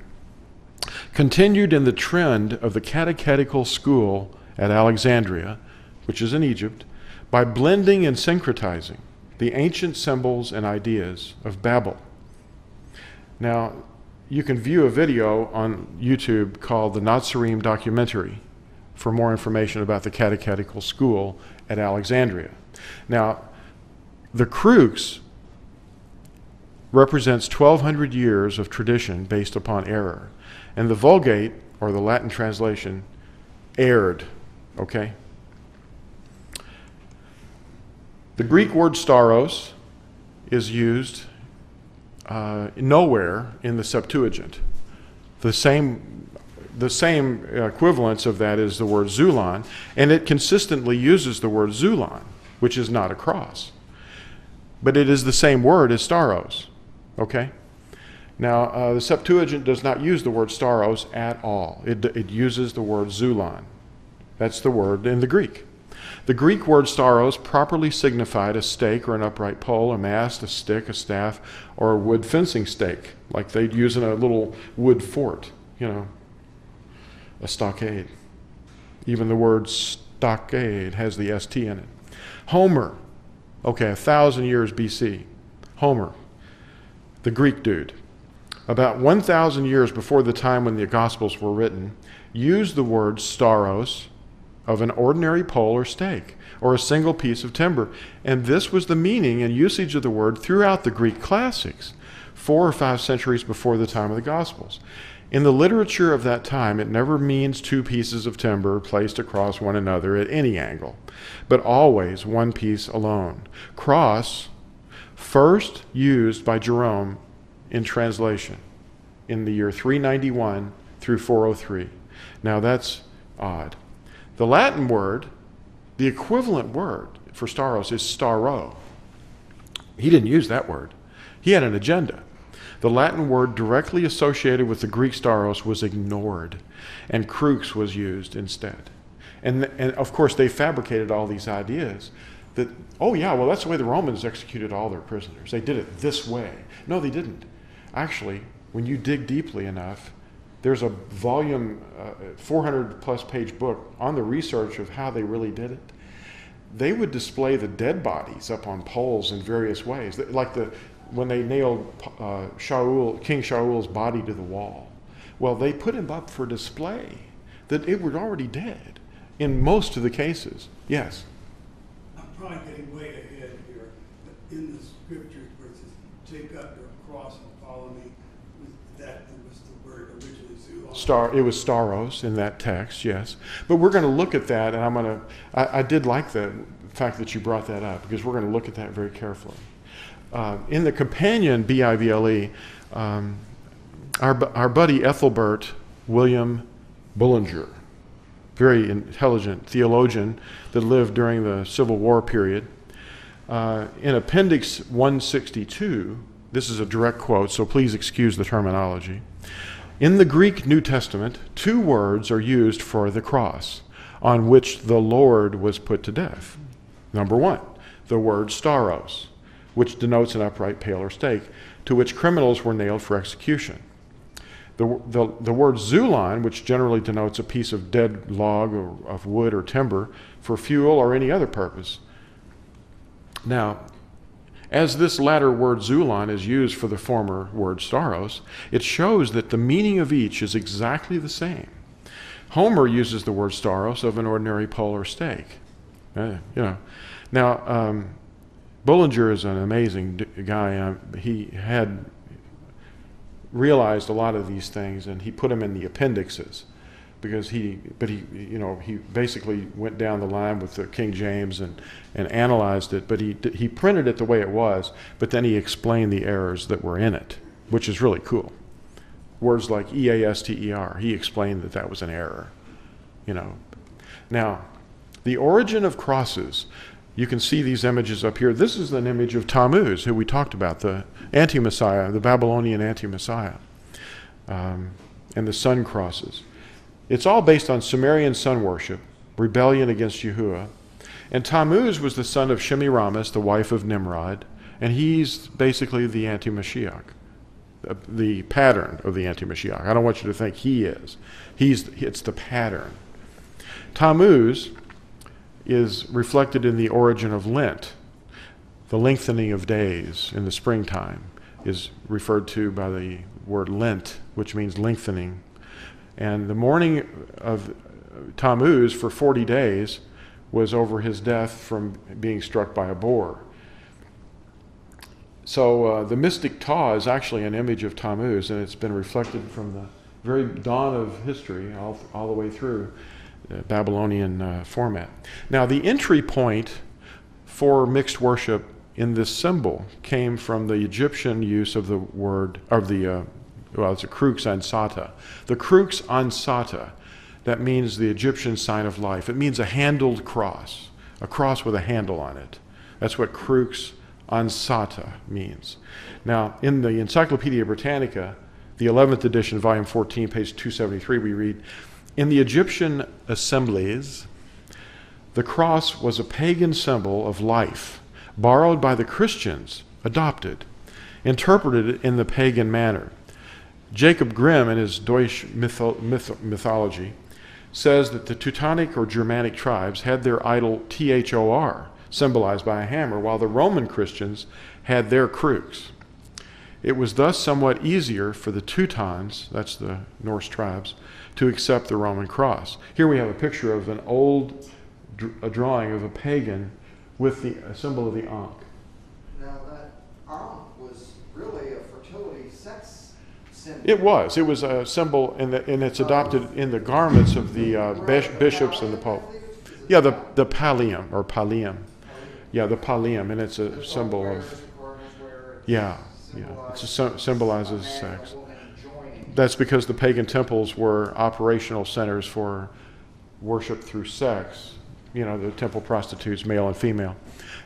continued in the trend of the catechetical school at Alexandria, which is in Egypt, by blending and syncretizing the ancient symbols and ideas of Babel. Now, you can view a video on YouTube called the Nazarene documentary for more information about the catechetical school at Alexandria. Now, the crux represents 1,200 years of tradition based upon error. And the Vulgate, or the Latin translation, erred, okay? The Greek word stauros is used nowhere in the Septuagint. The same equivalence of that is the word Zulon, and it consistently uses the word Zulon, which is not a cross. But it is the same word as stauros, okay? Now, the Septuagint does not use the word stauros at all. It uses the word Zulon. That's the word in the Greek. The Greek word stauros properly signified a stake or an upright pole, a mast, a stick, a staff, or a wood fencing stake, like they'd use in a little wood fort, you know, a stockade. Even the word stockade has the ST in it. Homer, okay, 1,000 years BC. Homer, the Greek dude. About 1,000 years before the time when the Gospels were written, used the word stauros of an ordinary pole or stake, or a single piece of timber. And this was the meaning and usage of the word throughout the Greek classics, 4 or 5 centuries before the time of the Gospels. In the literature of that time, it never means 2 pieces of timber placed across one another at any angle, but always one piece alone. Cross, first used by Jerome in translation in the year 391 through 403. Now that's odd. The Latin word, the equivalent word for stauros is staro. He didn't use that word. He had an agenda. The Latin word directly associated with the Greek stauros was ignored, and crux was used instead. And of course they fabricated all these ideas that, oh yeah, well that's the way the Romans executed all their prisoners. They did it this way. No, they didn't. Actually, when you dig deeply enough, there's a volume, 400-plus page book on the research of how they really did it. They would display the dead bodies up on poles in various ways, like when they nailed King Shaul's body to the wall. Well, they put him up for display, that it was already dead in most of the cases. Yes? I'm probably getting way ahead here, but in the scriptures where it says, take up your cross and follow me, it was stauros in that text, yes. But we're going to look at that, and I did like the fact that you brought that up, because we're going to look at that very carefully. In the companion Bible, our buddy Ethelbert William Bullinger, very intelligent theologian that lived during the Civil War period, in Appendix 162, this is a direct quote, so please excuse the terminology. In the Greek New Testament, 2 words are used for the cross, on which the Lord was put to death. Number one, the word Stauros, which denotes an upright pale or stake, to which criminals were nailed for execution. The word Zulon, which generally denotes a piece of dead log or of wood or timber for fuel or any other purpose. Now, as this latter word Zulon is used for the former word Stauros, it shows that the meaning of each is exactly the same. Homer uses the word Stauros of an ordinary pole or stake. Bullinger is an amazing guy. He had realized a lot of these things, and he put them in the appendices, because he basically went down the line with the King James and analyzed it. But he printed it the way it was, but then he explained the errors that were in it, which is really cool. Words like E-A-S-T-E-R, he explained that that was an error. Now, the origin of crosses. You can see these images up here. This is an image of Tammuz, who we talked about, the anti-Messiah, the Babylonian anti-Messiah, and the sun crosses. It's all based on Sumerian sun worship, rebellion against Yahuwah. And Tammuz was the son of Semiramis, the wife of Nimrod, and he's basically the anti-Mashiach, the pattern of the anti-Mashiach. I don't want you to think he is. It's the pattern. Tammuz is reflected in the origin of Lent. The lengthening of days in the springtime is referred to by the word Lent, which means lengthening. And the mourning of Tammuz for 40 days was over his death from being struck by a boar. So the mystic Ptah is actually an image of Tammuz, and it's been reflected from the very dawn of history all the way through Babylonian format. Now, the entry point for mixed worship in this symbol came from the Egyptian use of the word, it's a crux ansata. The crux ansata, that means the Egyptian sign of life. It means a handled cross, a cross with a handle on it. That's what crux ansata means. Now, in the Encyclopedia Britannica, the 11th edition, volume 14, page 273, we read, in the Egyptian assemblies, the cross was a pagan symbol of life, borrowed by the Christians, adopted, interpreted in the pagan manner. Jacob Grimm, in his Deutsche Mythology, says that the Teutonic or Germanic tribes had their idol Thor, symbolized by a hammer, while the Roman Christians had their crux. It was thus somewhat easier for the Teutons, that's the Norse tribes, to accept the Roman cross. Here we have a picture of an old drawing of a pagan with the symbol of the Ankh. Now that Ankh was really a fertility sex symbol. It was a symbol, and it's adopted in the garments of the bishops and the Pope. Yeah, the pallium, or pallium. Yeah, the pallium, and it's a symbol of, yeah. Yeah, it symbolizes sex. That's because the pagan temples were operational centers for worship through sex. The temple prostitutes, male and female.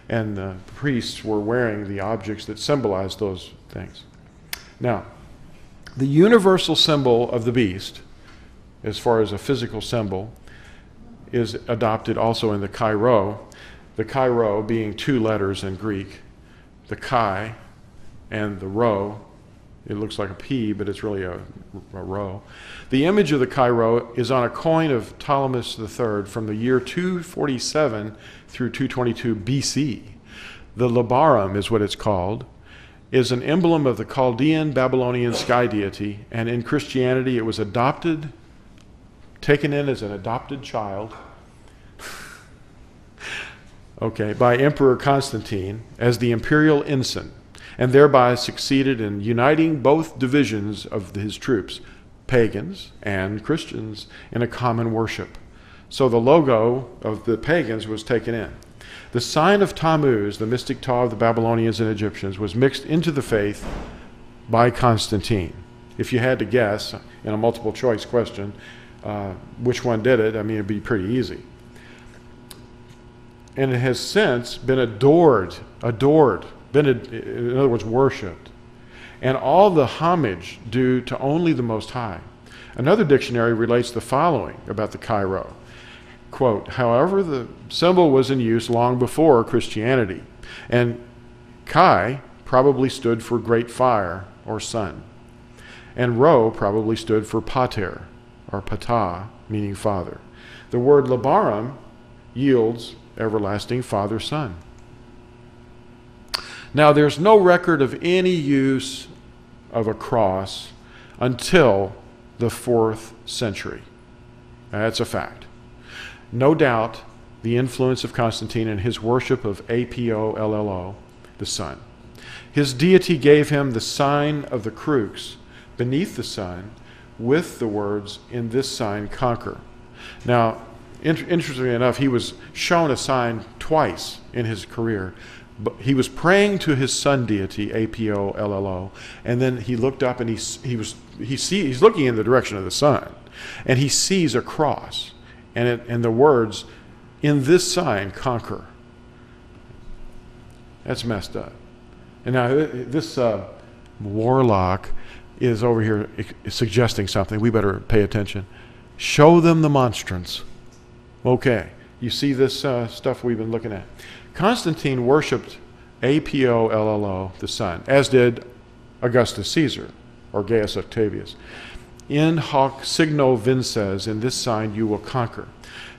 And the priests were wearing the objects that symbolized those things. Now, the universal symbol of the beast, as far as a physical symbol, is adopted also in the Kairo. The Kairo being two letters in Greek. The Chi and the Rho, it looks like a P, but it's really a Rho. The image of the Cairo is on a coin of Ptolemyus III from the year 247 through 222 BC. The Labarum is what it's called, is an emblem of the Chaldean Babylonian sky deity, and in Christianity it was adopted, taken in as an adopted child, okay, by Emperor Constantine as the imperial ensign, and thereby succeeded in uniting both divisions of his troops, pagans and Christians, in a common worship. So the logo of the pagans was taken in. The sign of Tammuz, the mystic Ptah of the Babylonians and Egyptians, was mixed into the faith by Constantine. If you had to guess in a multiple choice question which one did it, it'd be pretty easy. And it has since been adored, in other words, worshipped, and all the homage due to only the Most High. Another dictionary relates the following about the Cairo: Quote, however, the symbol was in use long before Christianity, and Kai probably stood for great fire or sun, and Ro probably stood for pater or patah, meaning father. The word labarum yields everlasting father son. Now there's no record of any use of a cross until the 4th century. That's a fact. No doubt the influence of Constantine and his worship of APOLLO, the sun. His deity gave him the sign of the Crux beneath the sun with the words, in this sign conquer. Now, interestingly enough, he was shown a sign twice in his career. But he was praying to his sun deity, APOLLO, and then he looked up and he's looking in the direction of the sun, and he sees a cross, and the words, in this sign conquer. That's messed up. And now this warlock is over here suggesting something. We better pay attention. Show them the monstrance. Okay, you see this stuff we've been looking at. Constantine worshipped APOLLO, the sun, as did Augustus Caesar, or Gaius Octavius. In hoc signo vinces, in this sign you will conquer.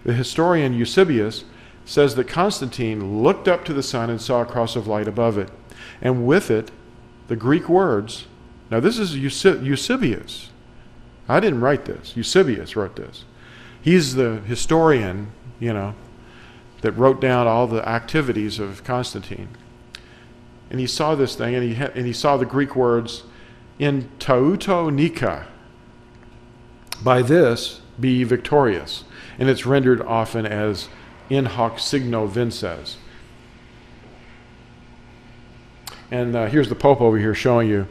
The historian Eusebius says that Constantine looked up to the sun and saw a cross of light above it, and with it the Greek words. Now this is Eusebius. I didn't write this. Eusebius wrote this. He's the historian, you know, that wrote down all the activities of Constantine. And he saw this thing, and he saw the Greek words, in tauto nika, by this be victorious. And it's rendered often as in hoc signo vinces. And here's the Pope over here showing you,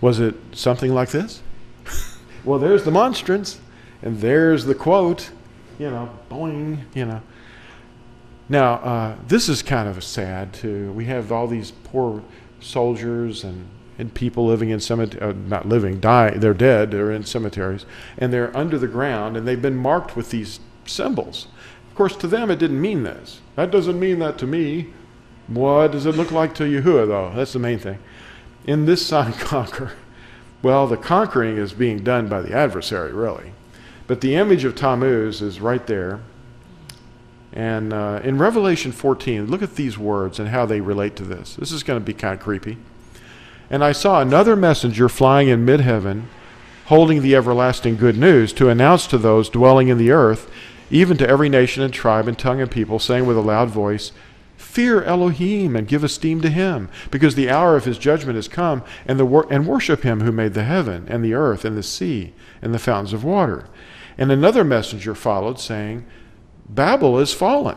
was it something like this? Well, there's the monstrance, and there's the quote, you know, boing, you know. Now, this is kind of sad, too. We have all these poor soldiers and people living in cemeteries, not living, they're dead, they're in cemeteries, and they're under the ground, and they've been marked with these symbols. Of course, to them, it didn't mean this. That doesn't mean that to me. What does it look like to Yahuwah, though? That's the main thing. In this sign, conquer. Well, the conquering is being done by the adversary, really. But the image of Tammuz is right there. And in Revelation 14, look at these words and how they relate to this. This is going to be kind of creepy. And I saw another messenger flying in mid-heaven, holding the everlasting good news to announce to those dwelling in the earth, even to every nation and tribe and tongue and people, saying with a loud voice, fear Elohim and give esteem to him, because the hour of his judgment has come, and worship him who made the heaven and the earth and the sea and the fountains of water. And another messenger followed, saying, Babel is fallen,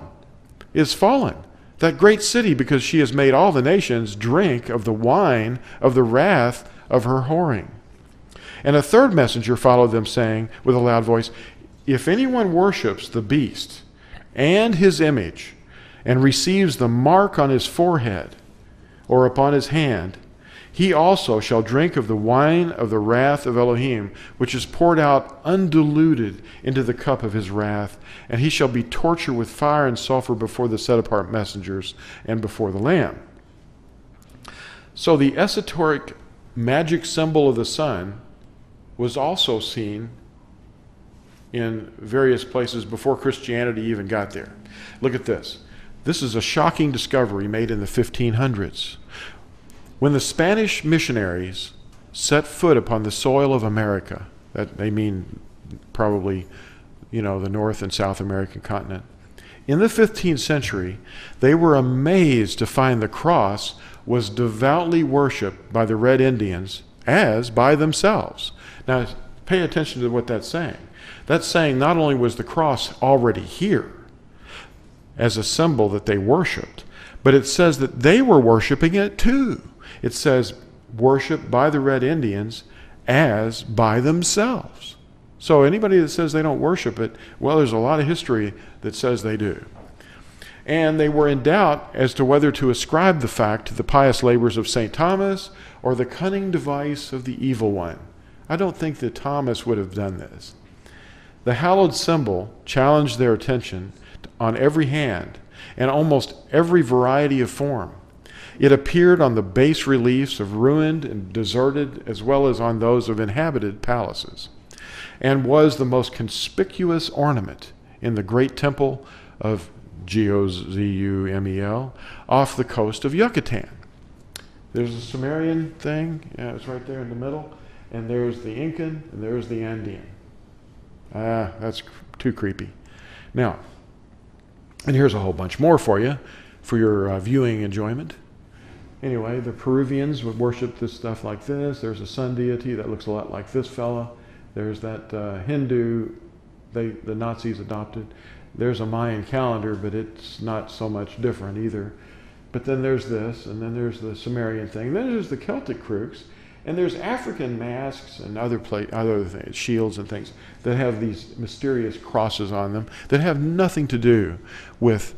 that great city, because she has made all the nations drink of the wine of the wrath of her whoring. And a third messenger followed them, saying with a loud voice, if anyone worships the beast and his image, and receives the mark on his forehead or upon his hand, he also shall drink of the wine of the wrath of Elohim, which is poured out undiluted into the cup of his wrath, and he shall be tortured with fire and sulfur before the set-apart messengers and before the Lamb. So the esoteric magic symbol of the sun was also seen in various places before Christianity even got there. Look at this. This is a shocking discovery made in the 1500s. When the Spanish missionaries set foot upon the soil of America, that they mean probably, you know, the North and South American continent, in the 15th century, they were amazed to find the cross was devoutly worshipped by the Red Indians as by themselves. Now, pay attention to what that's saying. That's saying not only was the cross already here as a symbol that they worshipped, but it says that they were worshipping it too. It says, worship by the Red Indians as by themselves. So anybody that says they don't worship it, well, there's a lot of history that says they do. And they were in doubt as to whether to ascribe the fact to the pious labors of St. Thomas or the cunning device of the evil one. I don't think that Thomas would have done this. The hallowed symbol challenged their attention on every hand and almost every variety of form. It appeared on the bas reliefs of ruined and deserted, as well as on those of inhabited palaces, and was the most conspicuous ornament in the great temple of Gozumel off the coast of Yucatan. There's a Sumerian thing, yeah, it's right there in the middle, and there's the Incan, and there's the Andean. Ah, that's too creepy. Now, and here's a whole bunch more for you, for your viewing enjoyment. Anyway, the Peruvians would worship this stuff like this. There's a sun deity that looks a lot like this fella. There's that Hindu the Nazis adopted. There's a Mayan calendar, but it's not so much different either. But then there's this, and then there's the Sumerian thing. Then there's the Celtic Crux, and there's African masks and other things, shields and things that have these mysterious crosses on them that have nothing to do with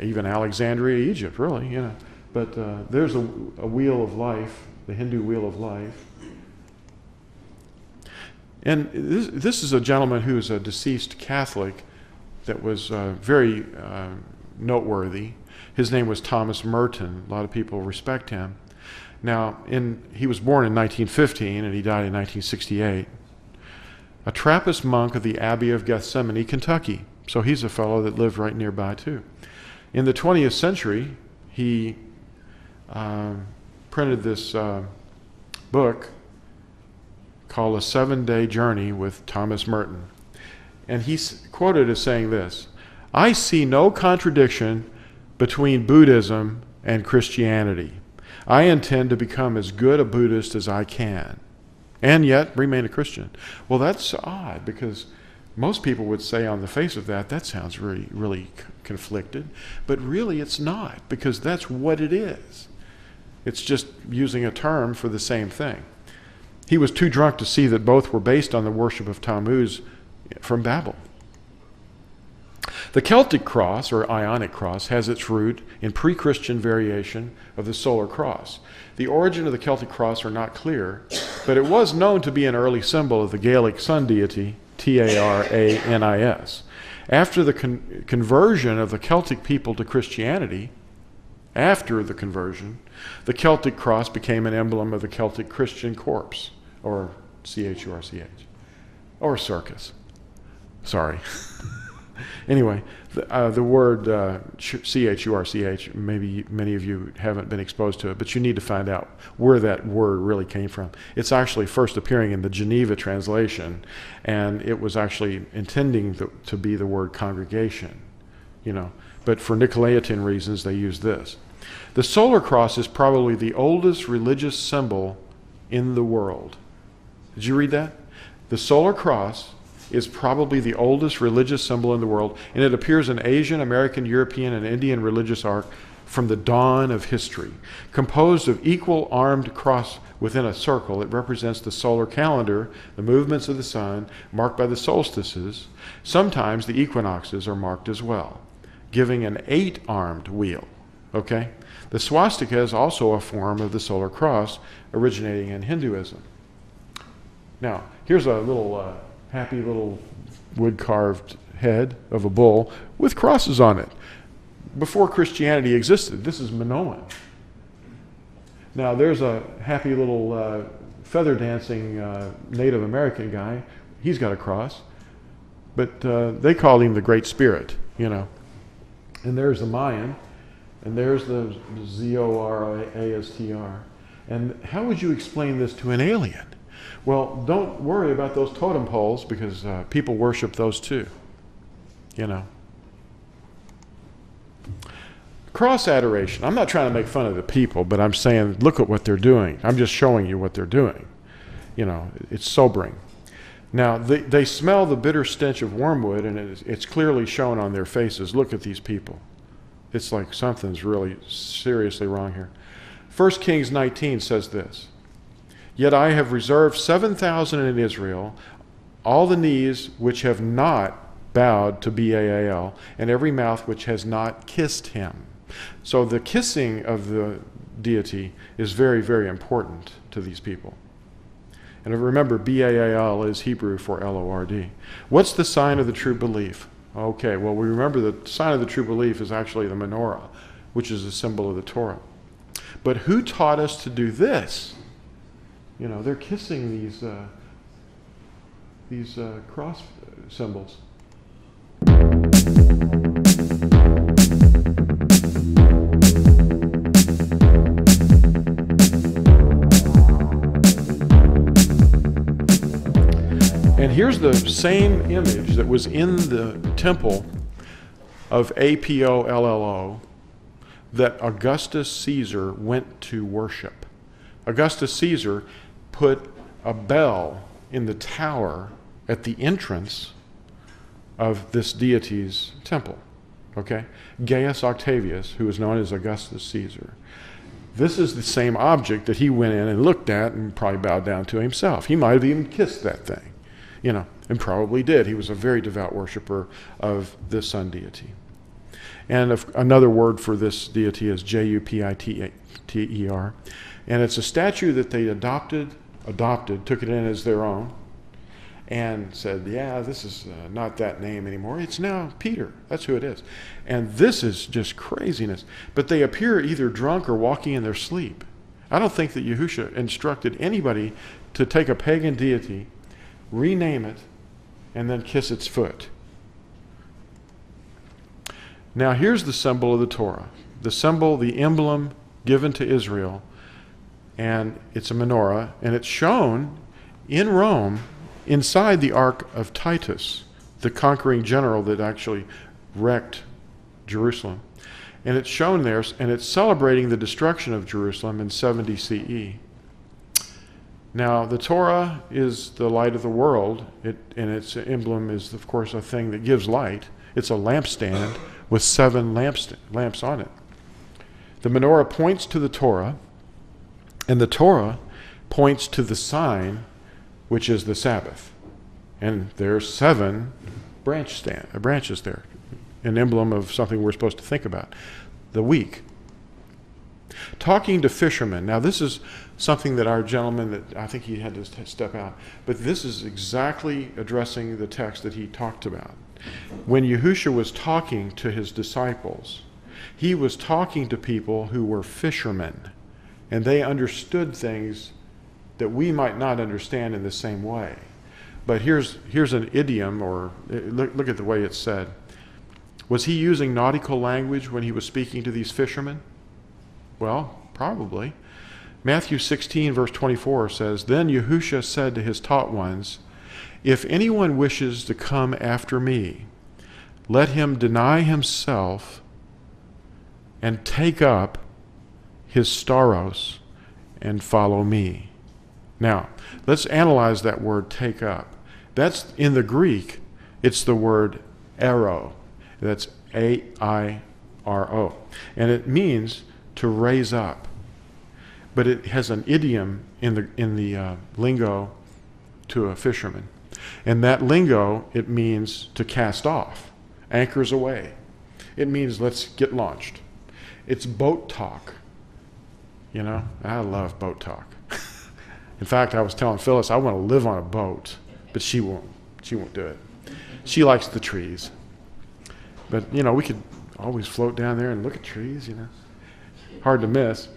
even Alexandria, Egypt, really, you know. But there's a wheel of life, the Hindu wheel of life. And this is a gentleman who is a deceased Catholic that was very noteworthy. His name was Thomas Merton. A lot of people respect him. Now, he was born in 1915 and he died in 1968. A Trappist monk of the Abbey of Gethsemane, Kentucky. So he's a fellow that lived right nearby too. In the 20th century, he printed this book called A 7-Day Journey with Thomas Merton. And he's quoted as saying this: "I see no contradiction between Buddhism and Christianity. I intend to become as good a Buddhist as I can, and yet remain a Christian." Well, that's odd, because most people would say on the face of that, that sounds really, really conflicted. But really it's not, because that's what it is. It's just using a term for the same thing. He was too drunk to see that both were based on the worship of Tammuz from Babel. The Celtic cross, or Ionic cross, has its root in pre-Christian variation of the solar cross. The origin of the Celtic cross are not clear, but it was known to be an early symbol of the Gaelic sun deity, Taranis. After the conversion of the Celtic people to Christianity, the Celtic cross became an emblem of the Celtic Christian corpse, or CHURCH, or circus. Sorry. Anyway, the word CHURCH, maybe many of you haven't been exposed to it, but you need to find out where that word really came from. It's actually first appearing in the Geneva translation, and it was actually intending to be the word congregation, you know, but for Nicolaitan reasons they used this. The solar cross is probably the oldest religious symbol in the world. Did you read that? The solar cross is probably the oldest religious symbol in the world, and it appears in Asian, American, European, and Indian religious art from the dawn of history. Composed of equal armed cross within a circle, it represents the solar calendar, the movements of the sun, marked by the solstices. Sometimes the equinoxes are marked as well, giving an 8-armed wheel, okay? The swastika is also a form of the solar cross, originating in Hinduism. Now, here's a little happy little wood-carved head of a bull with crosses on it. Before Christianity existed, this is Minoan. Now, there's a happy little feather-dancing Native American guy. He's got a cross, but they call him the Great Spirit, you know. And there's the Mayan, and there's the Zorastr. And how would you explain this to an alien? Well, don't worry about those totem poles, because people worship those too, you know. Cross adoration. I'm not trying to make fun of the people, but I'm saying look at what they're doing. I'm just showing you what they're doing. You know, it's sobering. Now, they smell the bitter stench of wormwood, and it's clearly shown on their faces. Look at these people. It's like something's really seriously wrong here. 1 Kings 19 says this: "Yet I have reserved 7,000 in Israel, all the knees which have not bowed to Baal, and every mouth which has not kissed him." So the kissing of the deity is very, very important to these people. And remember, B-A-A-L is Hebrew for L-O-R-D. What's the sign of the true belief? Okay, well, we remember the sign of the true belief is actually the menorah, which is a symbol of the Torah. But who taught us to do this? You know, they're kissing these cross symbols. And here's the same image that was in the temple of A-P-O-L-L-O that Augustus Caesar went to worship. Augustus Caesar put a bell in the tower at the entrance of this deity's temple. Okay? Gaius Octavius, who is known as Augustus Caesar. This is the same object that he went in and looked at and probably bowed down to himself. He might have even kissed that thing. You know, and probably did. He was a very devout worshiper of the sun deity. And another word for this deity is J-U-P-I-T-E-R. And it's a statue that they adopted, took it in as their own, and said, yeah, this is not that name anymore. It's now Peter. That's who it is. And this is just craziness. But they appear either drunk or walking in their sleep. I don't think that Yahusha instructed anybody to take a pagan deity, rename it, and then kiss its foot. Now here's the symbol of the Torah, the symbol, the emblem given to Israel, and it's a menorah, and it's shown in Rome inside the Ark of Titus, the conquering general that actually wrecked Jerusalem. And it's shown there, and it's celebrating the destruction of Jerusalem in 70 CE. Now, the Torah is the light of the world, and its emblem is, of course, a thing that gives light. It's a lampstand with seven lamps on it. The menorah points to the Torah, and the Torah points to the sign, which is the Sabbath. And there are seven branches there, an emblem of something we're supposed to think about, the week. Talking to fishermen. Now, this is something that our gentleman, that I think he had to step out, but this is exactly addressing the text that he talked about. When Yahusha was talking to his disciples, he was talking to people who were fishermen, and they understood things that we might not understand in the same way. But here's an idiom, or look at the way it's said. Was he using nautical language when he was speaking to these fishermen? Well, probably. Matthew 16, verse 24 says, "Then Yahusha said to his taught ones, 'If anyone wishes to come after me, let him deny himself and take up his Stauros and follow me.'" Now, let's analyze that word "take up." That's in the Greek. It's the word "airo." That's A-I-R-O. And it means to raise up, but it has an idiom in the lingo to a fisherman, and that lingo, it means to cast off, anchors away. It means let's get launched. It's boat talk. You know, I love boat talk. In fact, I was telling Phyllis I want to live on a boat, but she won't do it. She likes the trees, but you know, we could always float down there and look at trees. You know. Hard to miss.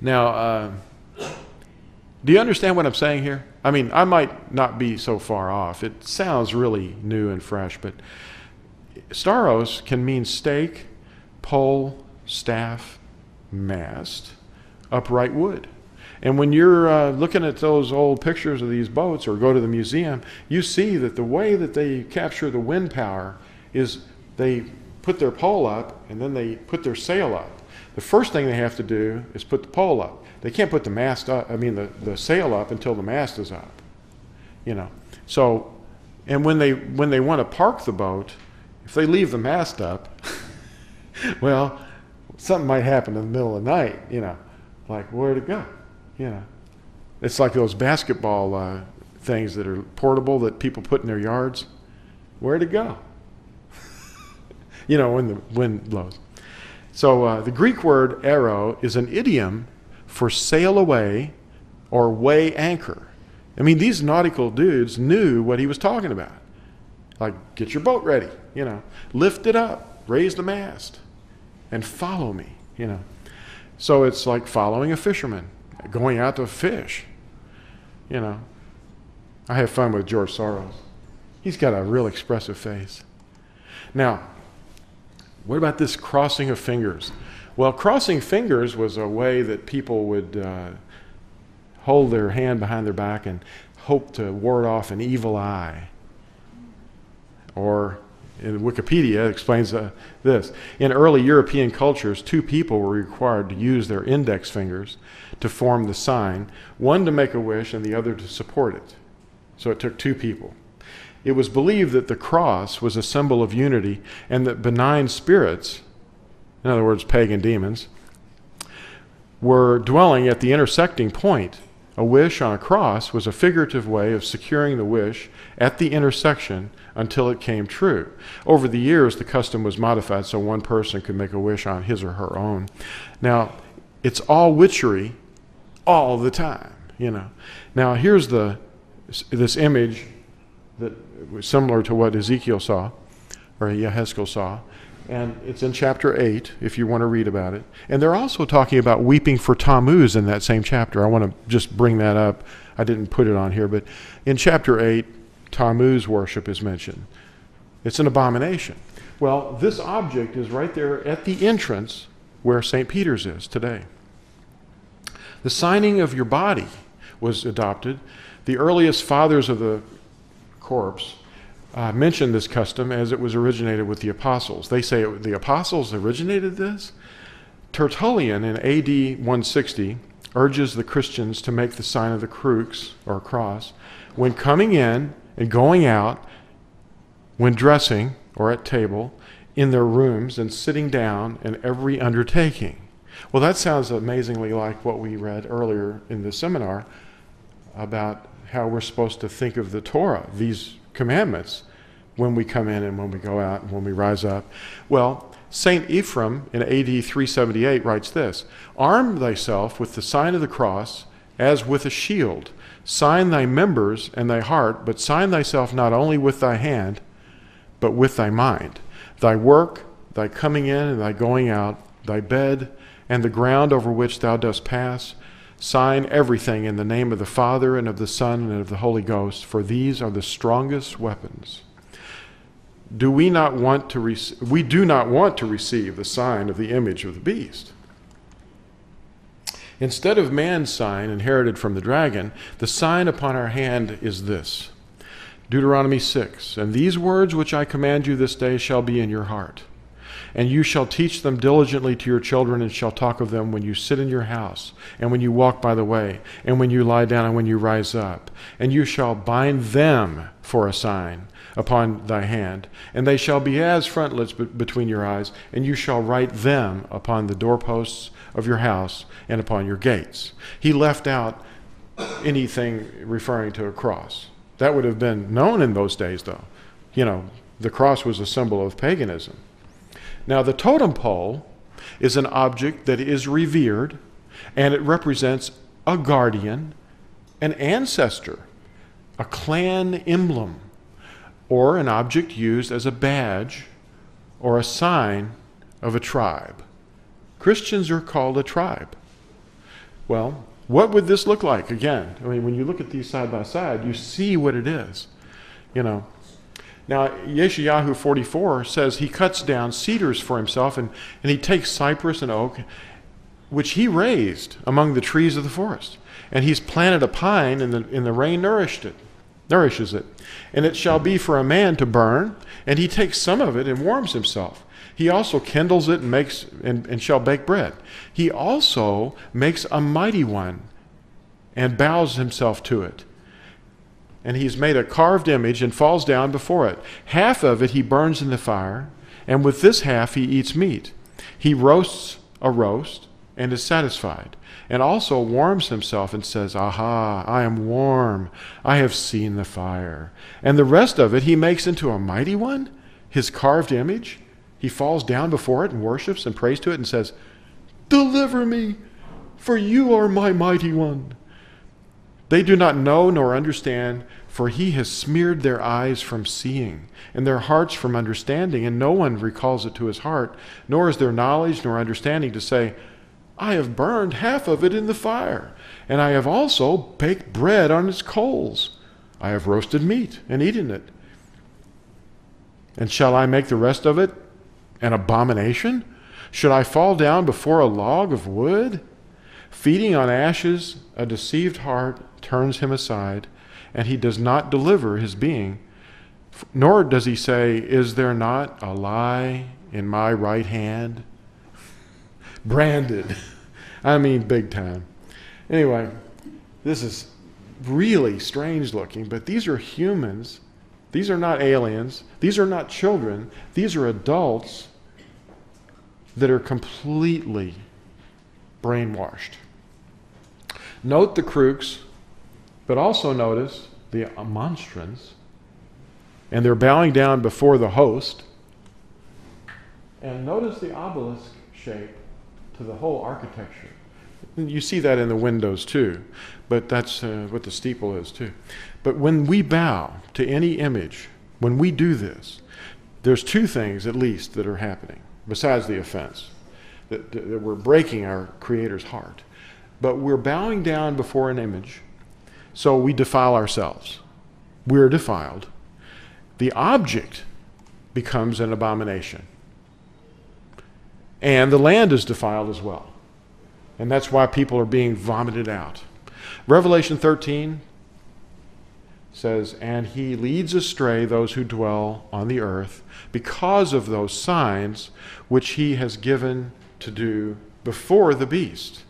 Now, do you understand what I'm saying here? I mean, I might not be so far off. It sounds really new and fresh, but Stauros can mean stake, pole, staff, mast, upright wood. And when you're looking at those old pictures of these boats or go to the museum, you see that the way that they capture the wind power is they put their pole up and then they put their sail up. The first thing they have to do is put the pole up. They can't put the mast up, I mean the sail up, until the mast is up. You know. So, and when they want to park the boat, if they leave the mast up, well, something might happen in the middle of the night, you know. Like, where'd it go? You know. It's like those basketball things that are portable that people put in their yards. Where'd it go? You know, when the wind blows. So the Greek word "airo" is an idiom for sail away or weigh anchor. I mean, these nautical dudes knew what he was talking about. Like, get your boat ready, you know. Lift it up, raise the mast, and follow me, you know. So it's like following a fisherman, going out to fish, you know. I have fun with George Soros. He's got a real expressive face. Now, what about this crossing of fingers? Well, crossing fingers was a way that people would hold their hand behind their back and hope to ward off an evil eye. Or, in Wikipedia, it explains this. In early European cultures, two people were required to use their index fingers to form the sign, one to make a wish and the other to support it. So it took two people. It was believed that the cross was a symbol of unity and that benign spirits, in other words, pagan demons, were dwelling at the intersecting point. A wish on a cross was a figurative way of securing the wish at the intersection until it came true. Over the years, the custom was modified so one person could make a wish on his or her own. Now, it's all witchery all the time, you know. Now, here's this image that was similar to what Ezekiel saw, or Yehezkel saw, and it's in chapter 8 if you want to read about it. And they're also talking about weeping for Tammuz in that same chapter. I want to just bring that up. I didn't put it on here, but in chapter 8, Tammuz worship is mentioned. It's an abomination. Well, this object is right there at the entrance where St. Peter's is today. The signing of your body was adopted. The earliest fathers of the corpse mentioned this custom as it was originated with the apostles. They say the apostles originated this? Tertullian in AD 160 urges the Christians to make the sign of the Crux, or cross, when coming in and going out, when dressing or at table, in their rooms and sitting down in every undertaking. Well, that sounds amazingly like what we read earlier in the seminar about how we're supposed to think of the Torah, these commandments, when we come in and when we go out and when we rise up. Well, St. Ephraim in AD 378 writes this: "Arm thyself with the sign of the cross as with a shield. Sign thy members and thy heart, but sign thyself not only with thy hand, but with thy mind. Thy work, thy coming in and thy going out, thy bed, and the ground over which thou dost pass, sign everything in the name of the Father and of the Son and of the Holy Ghost, for these are the strongest weapons." Do we not want to receive the sign of the image of the beast? Instead of man's sign inherited from the dragon, the sign upon our hand is this. Deuteronomy 6, "And these words which I command you this day shall be in your heart. And you shall teach them diligently to your children, and shall talk of them when you sit in your house, and when you walk by the way, and when you lie down, and when you rise up. And you shall bind them for a sign upon thy hand, and they shall be as frontlets between your eyes, and you shall write them upon the doorposts of your house and upon your gates." He left out anything referring to a cross. That would have been known in those days, though. You know, the cross was a symbol of paganism. Now, the totem pole is an object that is revered, and it represents a guardian, an ancestor, a clan emblem, or an object used as a badge or a sign of a tribe. Christians are called a tribe. Well, what would this look like? Again, I mean, when you look at these side by side, you see what it is, you know. Now, Yeshayahu 44 says he cuts down cedars for himself, and he takes cypress and oak, which he raised among the trees of the forest. And he's planted a pine, and the rain nourishes it. "And it shall be for a man to burn, and he takes some of it and warms himself. He also kindles it and makes and shall bake bread. He also makes a mighty one and bows himself to it. And he's made a carved image and falls down before it. Half of it he burns in the fire, and with this half he eats meat. He roasts a roast and is satisfied, and also warms himself and says, 'Aha, I am warm. I have seen the fire.' And the rest of it he makes into a mighty one, his carved image. He falls down before it and worships and prays to it and says, 'Deliver me, for you are my mighty one.' They do not know nor understand, for he has smeared their eyes from seeing, and their hearts from understanding, and no one recalls it to his heart, nor is there knowledge nor understanding to say, I have burned half of it in the fire, and I have also baked bread on its coals. I have roasted meat and eaten it. And shall I make the rest of it an abomination? Should I fall down before a log of wood? Feeding on ashes, a deceived heart turns him aside, and he does not deliver his being. Nor does he say, is there not a lie in my right hand? Branded. I mean, big time. Anyway, this is really strange looking, but these are humans. These are not aliens. These are not children. These are adults that are completely brainwashed. Note the crux, but also notice the monstrance. And they're bowing down before the host. And notice the obelisk shape to the whole architecture. You see that in the windows too, but that's what the steeple is too. But when we bow to any image, when we do this, there's two things at least that are happening, besides the offense, that we're breaking our Creator's heart. But we're bowing down before an image, so we defile ourselves. We're defiled. The object becomes an abomination. And the land is defiled as well. And that's why people are being vomited out. Revelation 13 says, and he leads astray those who dwell on the earth because of those signs which he has given to do before the beast,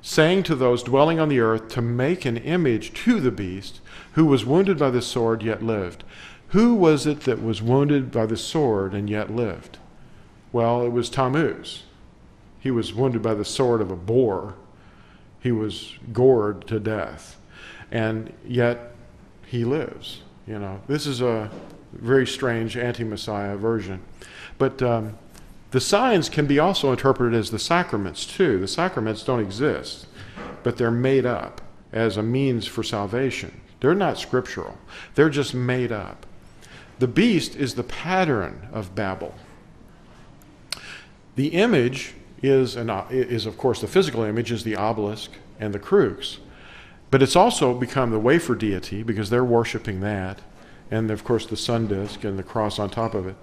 saying to those dwelling on the earth to make an image to the beast who was wounded by the sword yet lived. Who was it that was wounded by the sword and yet lived? Well, it was Tammuz. He was wounded by the sword of a boar. He was gored to death. And yet he lives. You know, this is a very strange anti-Messiah version. But the signs can be also interpreted as the sacraments too. The sacraments don't exist, but they're made up as a means for salvation. They're not scriptural. They're just made up. The beast is the pattern of Babel. The image is of course, the physical image is the obelisk and the crux. But it's also become the wafer deity because they're worshiping that. And of course, the sun disk and the cross on top of it.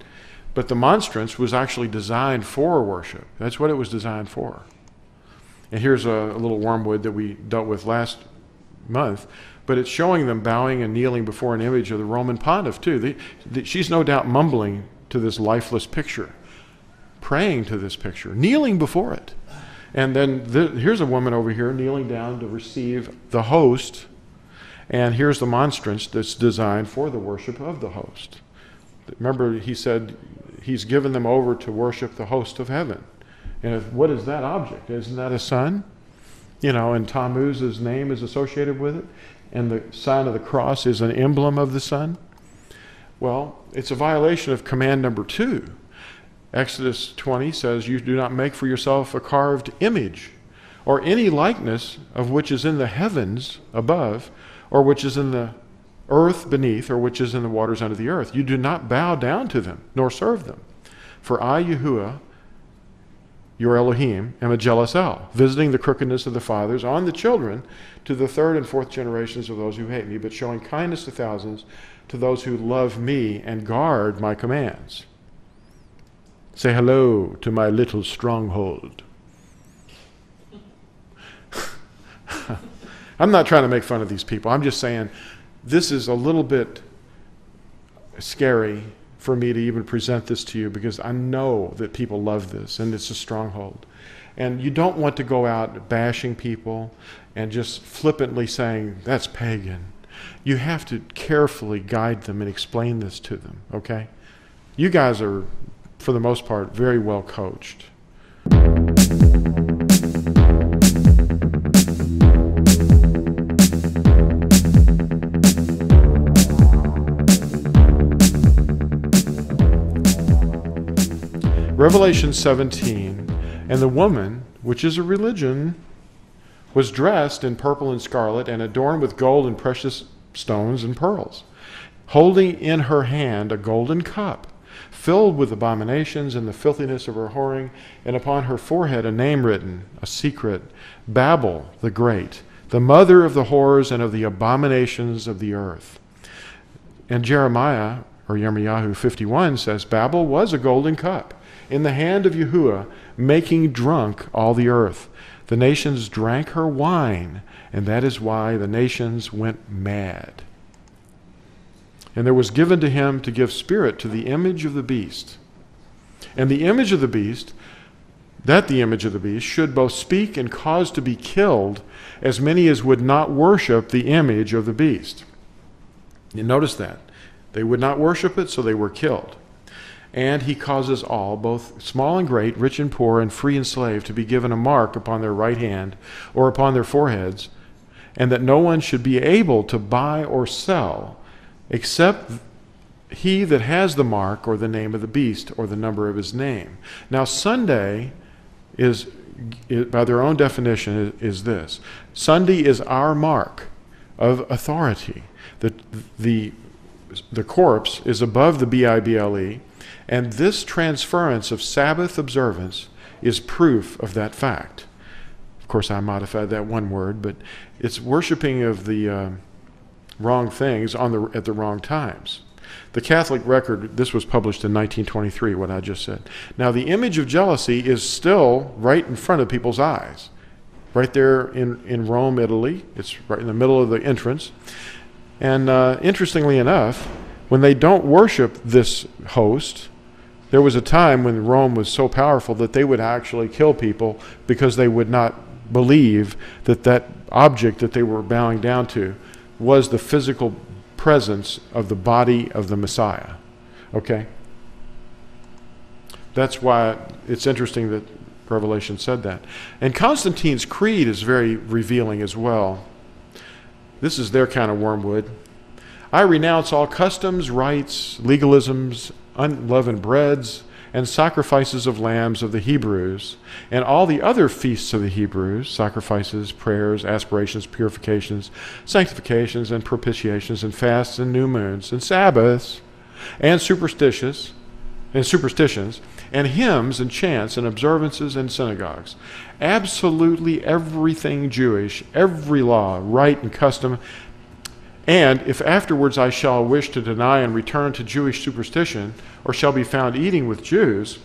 But the monstrance was actually designed for worship. That's what it was designed for. And here's a little wormwood that we dealt with last month. But it's showing them bowing and kneeling before an image of the Roman pontiff too. She's no doubt mumbling to this lifeless picture, praying to this picture, kneeling before it. And then here's a woman over here kneeling down to receive the host. And here's the monstrance that's designed for the worship of the host. Remember, he said he's given them over to worship the host of heaven. And what is that object? Isn't that a sun? You know, and Tammuz's name is associated with it. And the sign of the cross is an emblem of the sun. Well, it's a violation of command number 2. Exodus 20 says, you do not make for yourself a carved image or any likeness of which is in the heavens above or which is in the earth beneath or which is in the waters under the earth. You do not bow down to them nor serve them. For I, Yahuwah, your Elohim, am a jealous El, visiting the crookedness of the fathers on the children to the 3rd and 4th generations of those who hate me, but showing kindness to thousands, to those who love me and guard my commands. Say hello to my little stronghold. I'm not trying to make fun of these people. I'm just saying this is a little bit scary for me to even present this to you because I know that people love this and it's a stronghold. And you don't want to go out bashing people and just flippantly saying, that's pagan. You have to carefully guide them and explain this to them, okay? You guys are, for the most part, very well coached. Revelation 17, and the woman, which is a religion, was dressed in purple and scarlet and adorned with gold and precious stones and pearls, holding in her hand a golden cup filled with abominations and the filthiness of her whoring, and upon her forehead a name written, a secret, Babel the Great, the mother of the horrors and of the abominations of the earth. And Jeremiah, or Yirmiyahu 51, says, Babel was a golden cup in the hand of Yahuwah, making drunk all the earth. The nations drank her wine, and that is why the nations went mad. And there was given to him to give spirit to the image of the beast. And the image of the beast, that the image of the beast should both speak and cause to be killed as many as would not worship the image of the beast. You notice that. They would not worship it, so they were killed. And he causes all, both small and great, rich and poor, and free and slave, to be given a mark upon their right hand or upon their foreheads, and that no one should be able to buy or sell except he that has the mark or the name of the beast or the number of his name. Now Sunday is, by their own definition, is this. Sunday is our mark of authority. The corpse is above the Bible, and this transference of Sabbath observance is proof of that fact. Of course, I modified that one word, but it's worshiping of the wrong things at the wrong times. The Catholic Record, this was published in 1923, what I just said. Now, the image of jealousy is still right in front of people's eyes. Right there in Rome, Italy. It's right in the middle of the entrance. And interestingly enough, when they don't worship this host, there was a time when Rome was so powerful that they would actually kill people because they would not believe that that object that they were bowing down to was the physical presence of the body of the Messiah. Okay? That's why it's interesting that Revelation said that. And Constantine's creed is very revealing as well. This is their kind of wormwood. I renounce all customs, rites, legalisms, unleavened breads, and sacrifices of lambs of the Hebrews, and all the other feasts of the Hebrews, sacrifices, prayers, aspirations, purifications, sanctifications, and propitiations, and fasts, and new moons, and Sabbaths, and superstitions, and hymns, and chants, and observances, and synagogues. Absolutely everything Jewish, every law, rite, and custom. And if afterwards I shall wish to deny and return to Jewish superstition, or shall be found eating with Jews,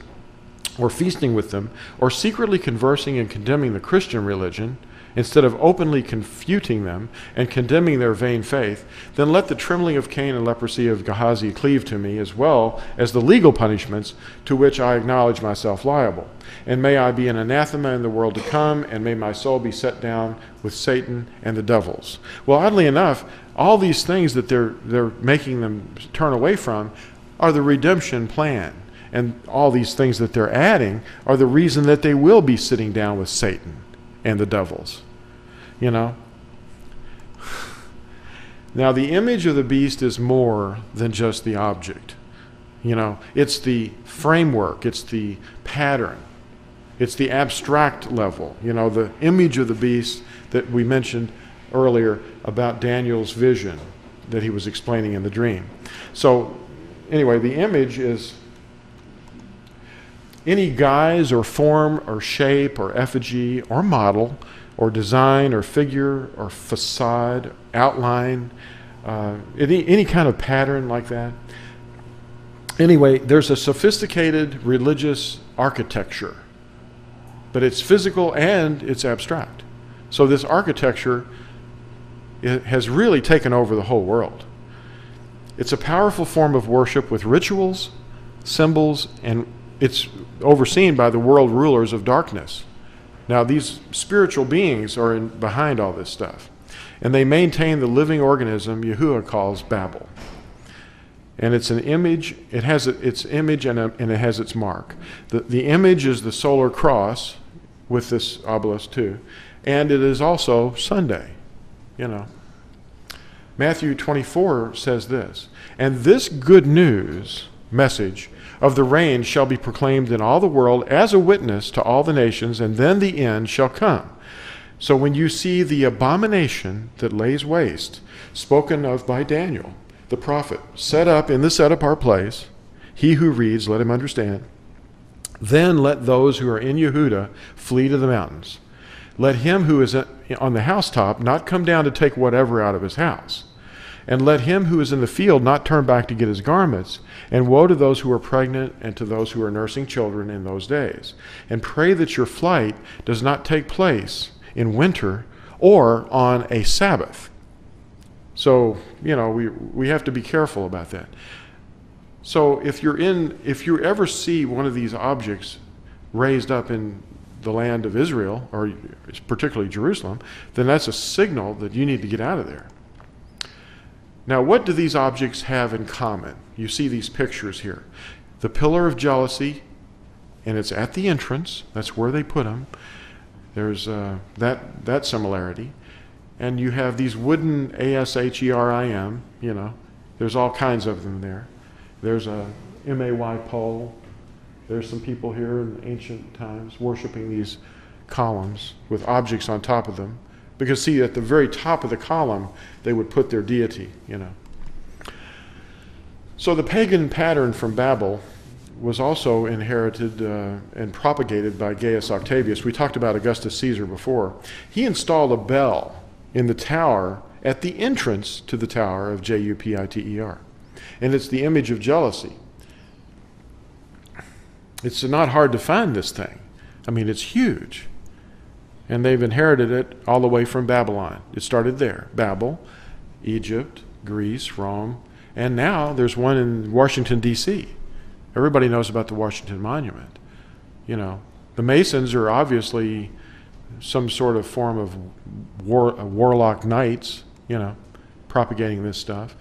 or feasting with them, or secretly conversing and condemning the Christian religion, instead of openly confuting them and condemning their vain faith, then let the trembling of Cain and leprosy of Gehazi cleave to me, as well as the legal punishments to which I acknowledge myself liable. And may I be an anathema in the world to come, and may my soul be set down with Satan and the devils. Well, oddly enough, all these things that they're making them turn away from are the redemption plan. And all these things that they're adding are the reason that they will be sitting down with Satan and the devils, you know. Now, the image of the beast is more than just the object. You know, it's the framework, it's the pattern, it's the abstract level. You know, the image of the beast that we mentioned earlier about Daniel's vision that he was explaining in the dream. So anyway, the image is any guise or form or shape or effigy or model or design or figure or facade, outline, any kind of pattern like that. Anyway, there's a sophisticated religious architecture, but it's physical and it's abstract. So this architecture, it has really taken over the whole world. It's a powerful form of worship with rituals, symbols, and it's overseen by the world rulers of darkness. Now, these spiritual beings are behind all this stuff. And they maintain the living organism Yahuwah calls Babel. And it's an image, it has its image and it has its mark. The image is the solar cross with this obelisk too. And it is also Sunday, you know. Matthew 24 says this, and this good news message of the reign shall be proclaimed in all the world as a witness to all the nations, and then the end shall come. So when you see the abomination that lays waste, spoken of by Daniel, the prophet, set up in the set-apart place, he who reads, let him understand. Then let those who are in Yehuda flee to the mountains. Let him who is on the housetop not come down to take whatever out of his house. And let him who is in the field not turn back to get his garments. And woe to those who are pregnant and to those who are nursing children in those days. And pray that your flight does not take place in winter or on a Sabbath. So, you know, we have to be careful about that. So if you ever see one of these objects raised up in the land of Israel, or particularly Jerusalem, then that's a signal that you need to get out of there. Now, what do these objects have in common? You see these pictures here. The pillar of jealousy, and it's at the entrance. That's where they put them. There's that similarity. And you have these wooden A-S-H-E-R-I-M, you know. There's all kinds of them there. There's a M-A-Y pole. There's some people here in ancient times worshiping these columns with objects on top of them. Because, see, at the very top of the column, they would put their deity, you know. So the pagan pattern from Babel was also inherited and propagated by Gaius Octavius. We talked about Augustus Caesar before. He installed a bell in the tower at the entrance to the tower of Jupiter. And it's the image of jealousy. It's not hard to find this thing. I mean, it's huge. And they've inherited it all the way from Babylon. It started there. Babel, Egypt, Greece, Rome. And now there's one in Washington, D.C. Everybody knows about the Washington Monument. You know, the Masons are obviously some sort of form of warlock knights, you know, propagating this stuff.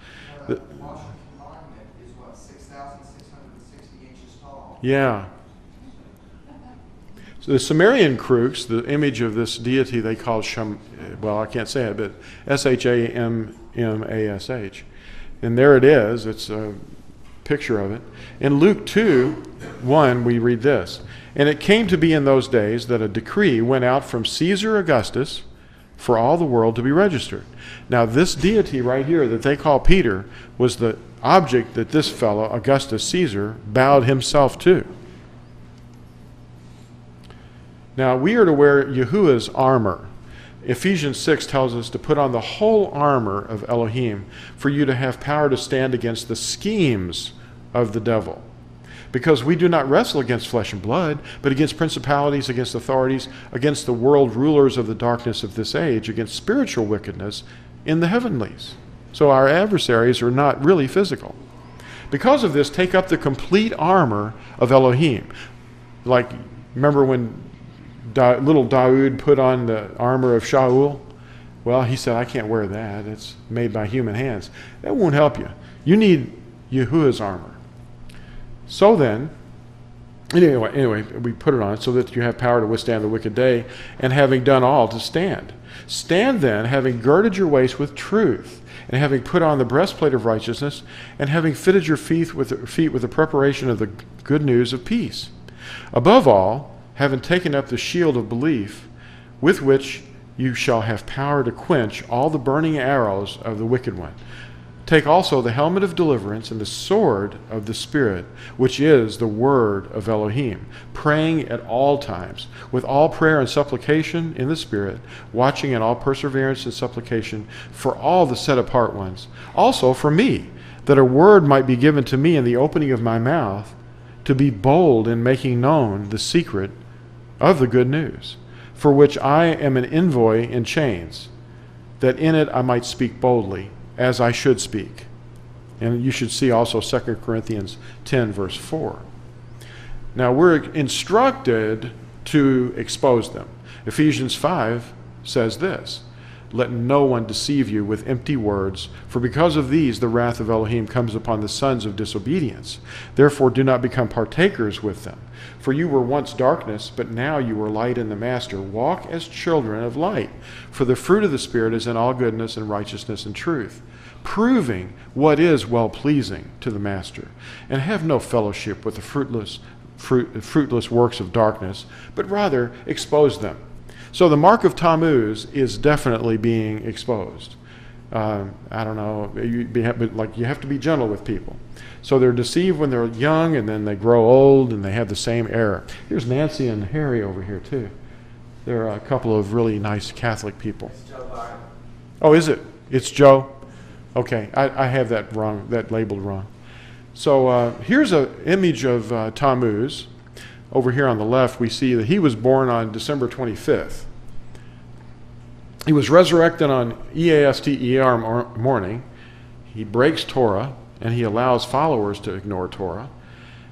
The Washington Monument is what, 6,660 inches tall? Yeah. So the Sumerian Crux, the image of this deity they call Sham, well, I can't say it, but S-H-A-M-M-A-S-H. And there it is. It's a picture of it. In Luke 2:1, we read this. And it came to be in those days that a decree went out from Caesar Augustus for all the world to be registered. Now, this deity right here that they call Peter was the object that this fellow, Augustus Caesar, bowed himself to. Now, we are to wear Yahuwah's armor. Ephesians 6 tells us to put on the whole armor of Elohim for you to have power to stand against the schemes of the devil. Because we do not wrestle against flesh and blood, but against principalities, against authorities, against the world rulers of the darkness of this age, against spiritual wickedness in the heavenlies. So our adversaries are not really physical. Because of this, take up the complete armor of Elohim. Like, remember when little Daoud put on the armor of Shaul? Well, he said, I can't wear that. It's made by human hands. That won't help you. You need Yahuwah's armor. So then, anyway, we put it on so that you have power to withstand the wicked day, and having done all, to stand. Stand then, having girded your waist with truth, and having put on the breastplate of righteousness, and having fitted your feet with the preparation of the good news of peace. Above all, having taken up the shield of belief, with which you shall have power to quench all the burning arrows of the wicked one. Take also the helmet of deliverance and the sword of the Spirit, which is the word of Elohim, praying at all times, with all prayer and supplication in the Spirit, watching in all perseverance and supplication for all the set-apart ones. Also for me, that a word might be given to me in the opening of my mouth, to be bold in making known the secret of the good news, for which I am an envoy in chains, that in it I might speak boldly as I should speak. And you should see also 2 Corinthians 10 verse 4. Now we're instructed to expose them. Ephesians 5 says this, let no one deceive you with empty words, for because of these the wrath of Elohim comes upon the sons of disobedience. Therefore do not become partakers with them. For you were once darkness, but now you are light in the Master. Walk as children of light, for the fruit of the Spirit is in all goodness and righteousness and truth, proving what is well-pleasing to the Master. And have no fellowship with the fruitless works of darkness, but rather expose them. So the mark of Tammuz is definitely being exposed. I don't know, you have to be gentle with people. So they're deceived when they're young, and then they grow old and they have the same error. Here's Nancy and Harry over here too. They're a couple of really nice Catholic people. It's Joe Byron. Oh, is it? It's Joe? Okay, I have that wrong, that labeled wrong. So here's an image of Tammuz. Over here on the left, we see that he was born on December 25th. He was resurrected on E-A-S-T-E-R morning. He breaks Torah, and he allows followers to ignore Torah.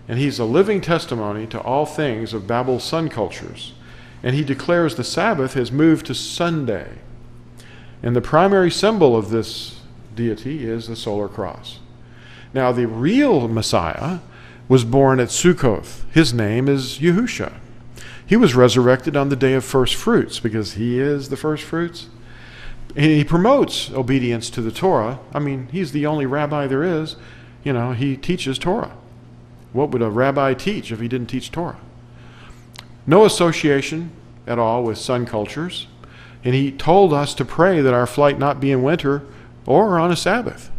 And he's a living testimony to all things of Babel's sun cultures. And he declares the Sabbath has moved to Sunday. And the primary symbol of this deity is the solar cross. Now, the real Messiah was born at Sukkoth. His name is Yahusha. He was resurrected on the day of first fruits because he is the first fruits. And he promotes obedience to the Torah. I mean, he's the only rabbi there is. You know, he teaches Torah. What would a rabbi teach if he didn't teach Torah? No association at all with sun cultures. And he told us to pray that our flight not be in winter or on a Sabbath.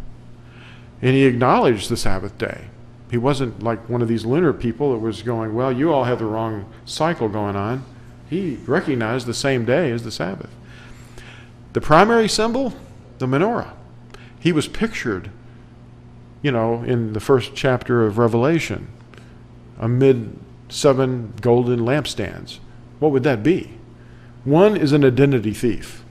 And he acknowledged the Sabbath day. He wasn't like one of these lunar people that was going, well, you all have the wrong cycle going on. He recognized the same day as the Sabbath. The primary symbol, the menorah. He was pictured, you know, in the first chapter of Revelation, amid 7 golden lampstands. What would that be? One is an identity thief,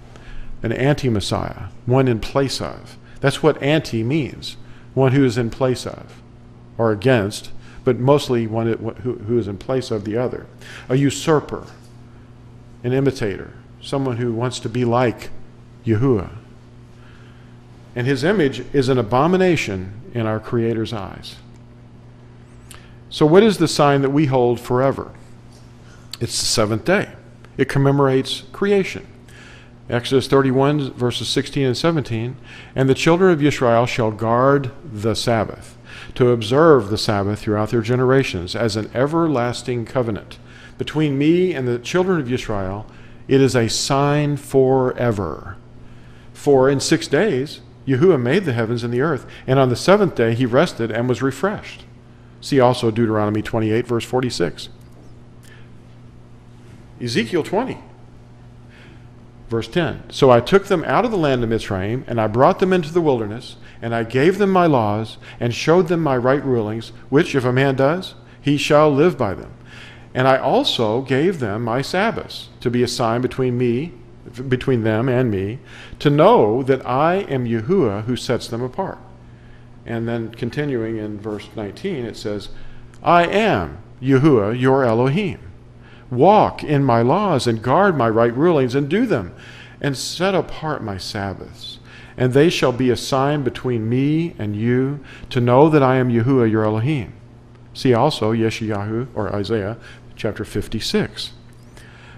an anti-Messiah, one in place of. That's what anti means, one who is in place of, or against, but mostly one who is in place of the other. A usurper, an imitator, someone who wants to be like Yahuwah. And his image is an abomination in our Creator's eyes. So what is the sign that we hold forever? It's the seventh day. It commemorates creation. Exodus 31, verses 16 and 17, and the children of Israel shall guard the Sabbath, to observe the Sabbath throughout their generations as an everlasting covenant. Between me and the children of Israel, it is a sign forever. For in 6 days, Yahuwah made the heavens and the earth, and on the seventh day he rested and was refreshed. See also Deuteronomy 28, verse 46. Ezekiel 20, verse 10. So I took them out of the land of Mitzrayim, and I brought them into the wilderness, and I gave them my laws, and showed them my right rulings, which if a man does, he shall live by them. And I also gave them my Sabbaths, to be a sign between them and me, to know that I am Yahuwah who sets them apart. And then continuing in verse 19, it says, I am Yahuwah your Elohim. Walk in my laws and guard my right rulings and do them, and set apart my Sabbaths. And they shall be a sign between me and you, to know that I am Yahuwah your Elohim. See also Yeshayahu or Isaiah chapter 56.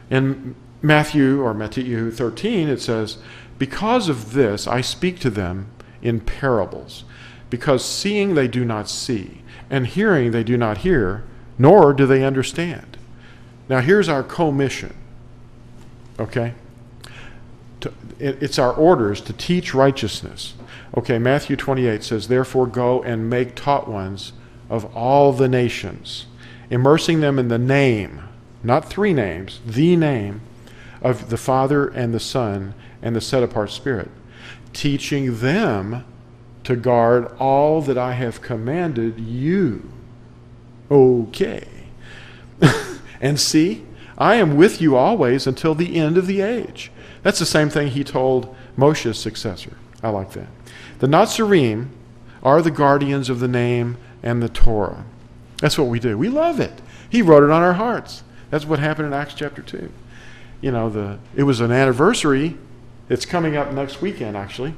In Matthew or Matthew 13 it says, because of this I speak to them in parables, because seeing they do not see, and hearing they do not hear, nor do they understand. Now here's our commission, okay? It's our orders to teach righteousness. Okay, Matthew 28 says, therefore go and make taught ones of all the nations, immersing them in the name, not three names, the name of the Father and the Son and the set-apart Spirit, teaching them to guard all that I have commanded you. Okay. And see, I am with you always until the end of the age. That's the same thing he told Moshe's successor. I like that. The Nazarene are the guardians of the name and the Torah. That's what we do. We love it. He wrote it on our hearts. That's what happened in Acts chapter 2. You know, it was an anniversary. It's coming up next weekend, actually.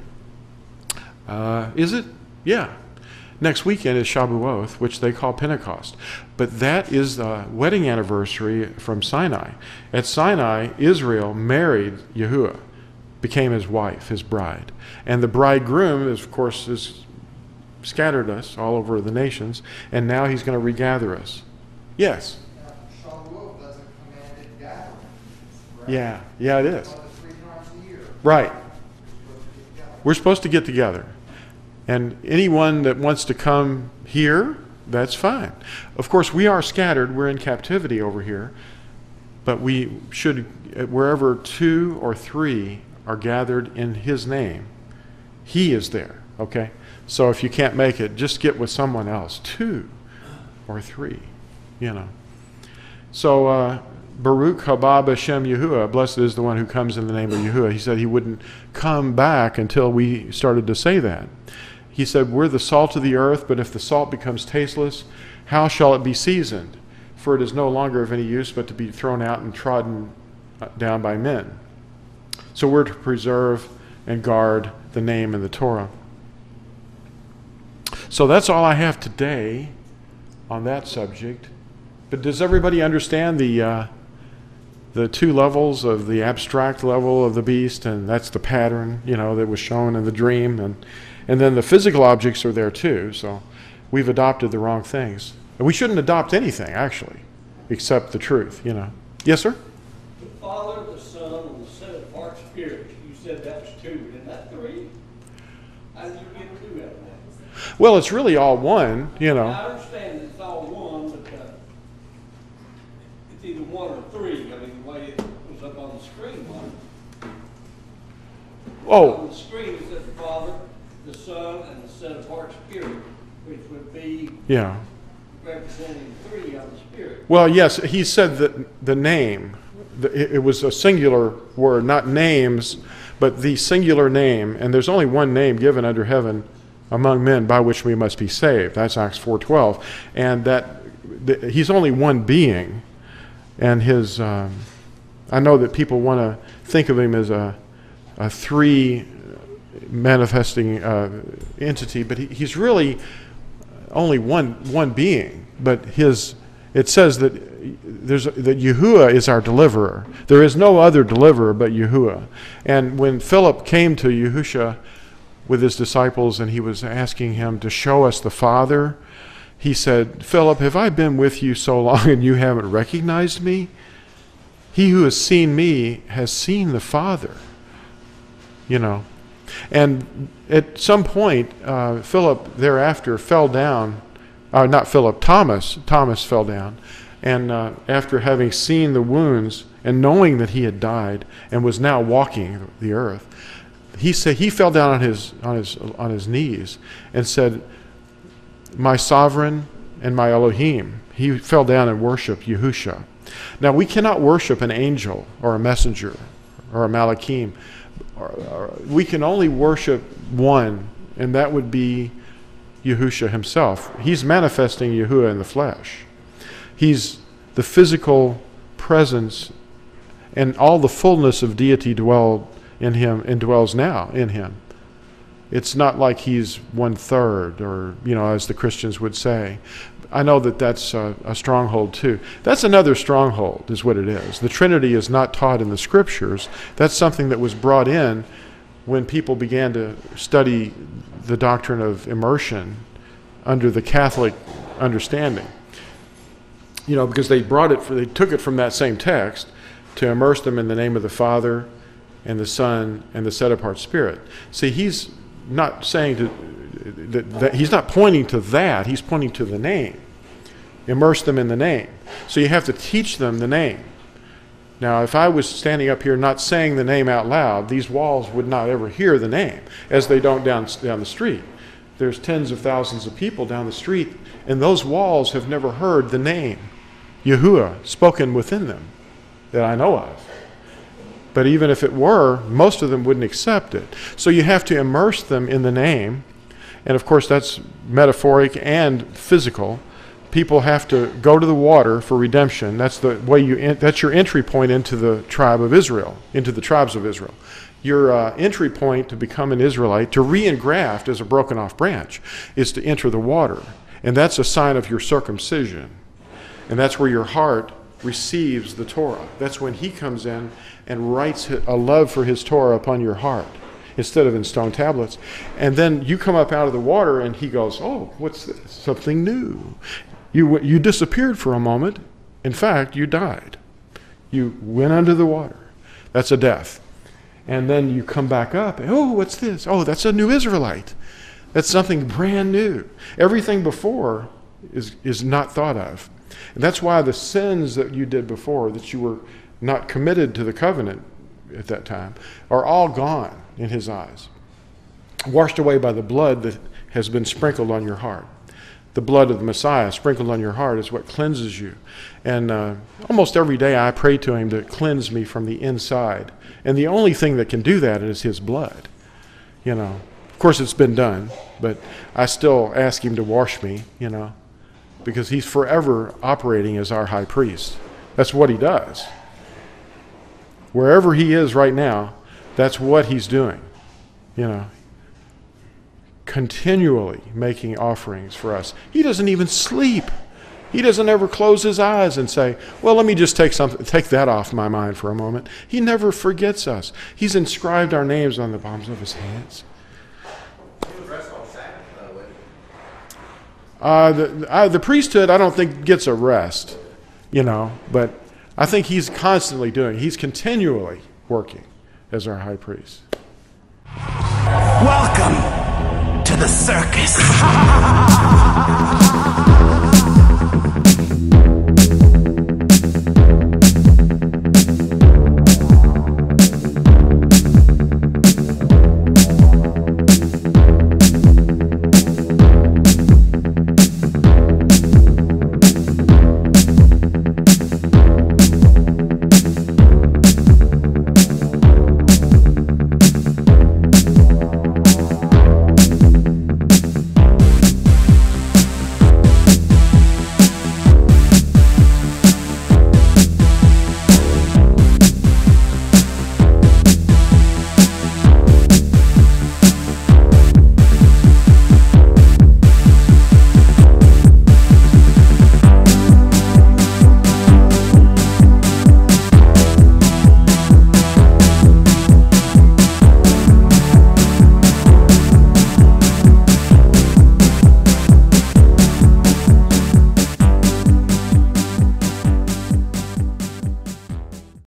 Is it? Yeah. Next weekend is Shavuot, which they call Pentecost. But that is the wedding anniversary from Sinai. At Sinai, Israel married Yahuwah, became his wife, his bride. And the bridegroom, is, of course, has scattered us all over the nations, and now he's going to regather us. Yes? Shavuot doesn't command gathering. right? Yeah, it is. Right. We're supposed to get together. And anyone that wants to come here, that's fine. Of course, we are scattered. We're in captivity over here. But we should, wherever two or three are gathered in his name, he is there, okay? So if you can't make it, just get with someone else, two or three, you know. So Baruch haba b'shem Yahuwah, blessed is the one who comes in the name of Yahuwah. He said he wouldn't come back until we started to say that. He said, we're the salt of the earth, but if the salt becomes tasteless, how shall it be seasoned? For it is no longer of any use but to be thrown out and trodden down by men. So we're to preserve and guard the name and the Torah. So that's all I have today on that subject. But does everybody understand the two levels of the abstract level of the beast, and that's the pattern, you know, that was shown in the dream, and then the physical objects are there too. So we've adopted the wrong things. And we shouldn't adopt anything actually, except the truth, you know. Yes, sir? The Father, the Son, and the seven part spirit. You said that was two, isn't that three? How did you get two out of that? Well, it's really all one, you know. I understand it's all one, but it's either one or three. I mean, the way it was up on the screen, Oh. On the screen it said the Father, the Son, and the seven part spirit, which would be representing three of the spirit. Well, yes, he said that the name, it was a singular word, not names, but the singular name. And there's only one name given under heaven among men by which we must be saved. That's Acts 4:12. And that he's only one being. And his, I know that people want to think of him as a three manifesting entity, but he's really only one being, but it says that that Yahuwah is our deliverer. There is no other deliverer but Yahuwah. And when Philip came to Yahusha with his disciples and he was asking him to show us the Father, he said, Philip, have I been with you so long and you haven't recognized me? He who has seen me has seen the Father, you know. And at some point, Philip thereafter fell down, not Philip, Thomas fell down. And after having seen the wounds and knowing that he had died and was now walking the earth, he said, he fell down on his knees and said, my sovereign and my Elohim. He fell down and worshiped Yahusha. Now we cannot worship an angel or a messenger or a malachim. We can only worship one, and that would be Yahusha himself. He's manifesting Yahuwah in the flesh. He's the physical presence, and all the fullness of deity dwelled in him and dwells now in him. It's not like he's one-third, or, you know, as the Christians would say. I know that that's a stronghold too. That's another stronghold is what it is. The Trinity is not taught in the scriptures. That's something that was brought in when people began to study the doctrine of immersion under the Catholic understanding. You know, because they took it from that same text to immerse them in the name of the Father and the Son and the set-apart Spirit. See, he's not saying that he's not pointing to that. He's pointing to the name. Immerse them in the name. So you have to teach them the name. Now, if I was standing up here not saying the name out loud, these walls would not ever hear the name, as they don't down the street. There's tens of thousands of people down the street, and those walls have never heard the name Yahuwah spoken within them that I know of. But even if it were, most of them wouldn't accept it. So you have to immerse them in the name. And of course, that's metaphoric and physical. People have to go to the water for redemption. That's the way that's your entry point into the tribe of Israel, into the tribes of Israel. Your entry point to become an Israelite, to re-engraft as a broken off branch, is to enter the water. And that's a sign of your circumcision. And that's where your heart receives the Torah. That's when he comes in and writes a love for his Torah upon your heart, instead of in stone tablets. And then you come up out of the water and he goes, oh, what's this? Something new. You disappeared for a moment. In fact, you died. You went under the water. That's a death. And then you come back up. Oh, what's this? Oh, that's a new Israelite. That's something brand new. Everything before is not thought of. And that's why the sins that you did before, that you were not committed to the covenant at that time, are all gone in his eyes. Washed away by the blood that has been sprinkled on your heart. The blood of the Messiah sprinkled on your heart is what cleanses you. And almost every day I pray to him to cleanse me from the inside. And the only thing that can do that is his blood. You know, of course it's been done, but I still ask him to wash me, you know, because he's forever operating as our high priest. That's what he does. Wherever he is right now, that's what he's doing, you know. Continually making offerings for us. He doesn't even sleep. He doesn't ever close his eyes and say, well, let me just take that off my mind for a moment. He never forgets us. He's inscribed our names on the palms of his hands. He would rest on Sabbath, the priesthood, I don't think, gets a rest, you know, but I think he's constantly doing. He's continually working as our high priest. Welcome to the circus.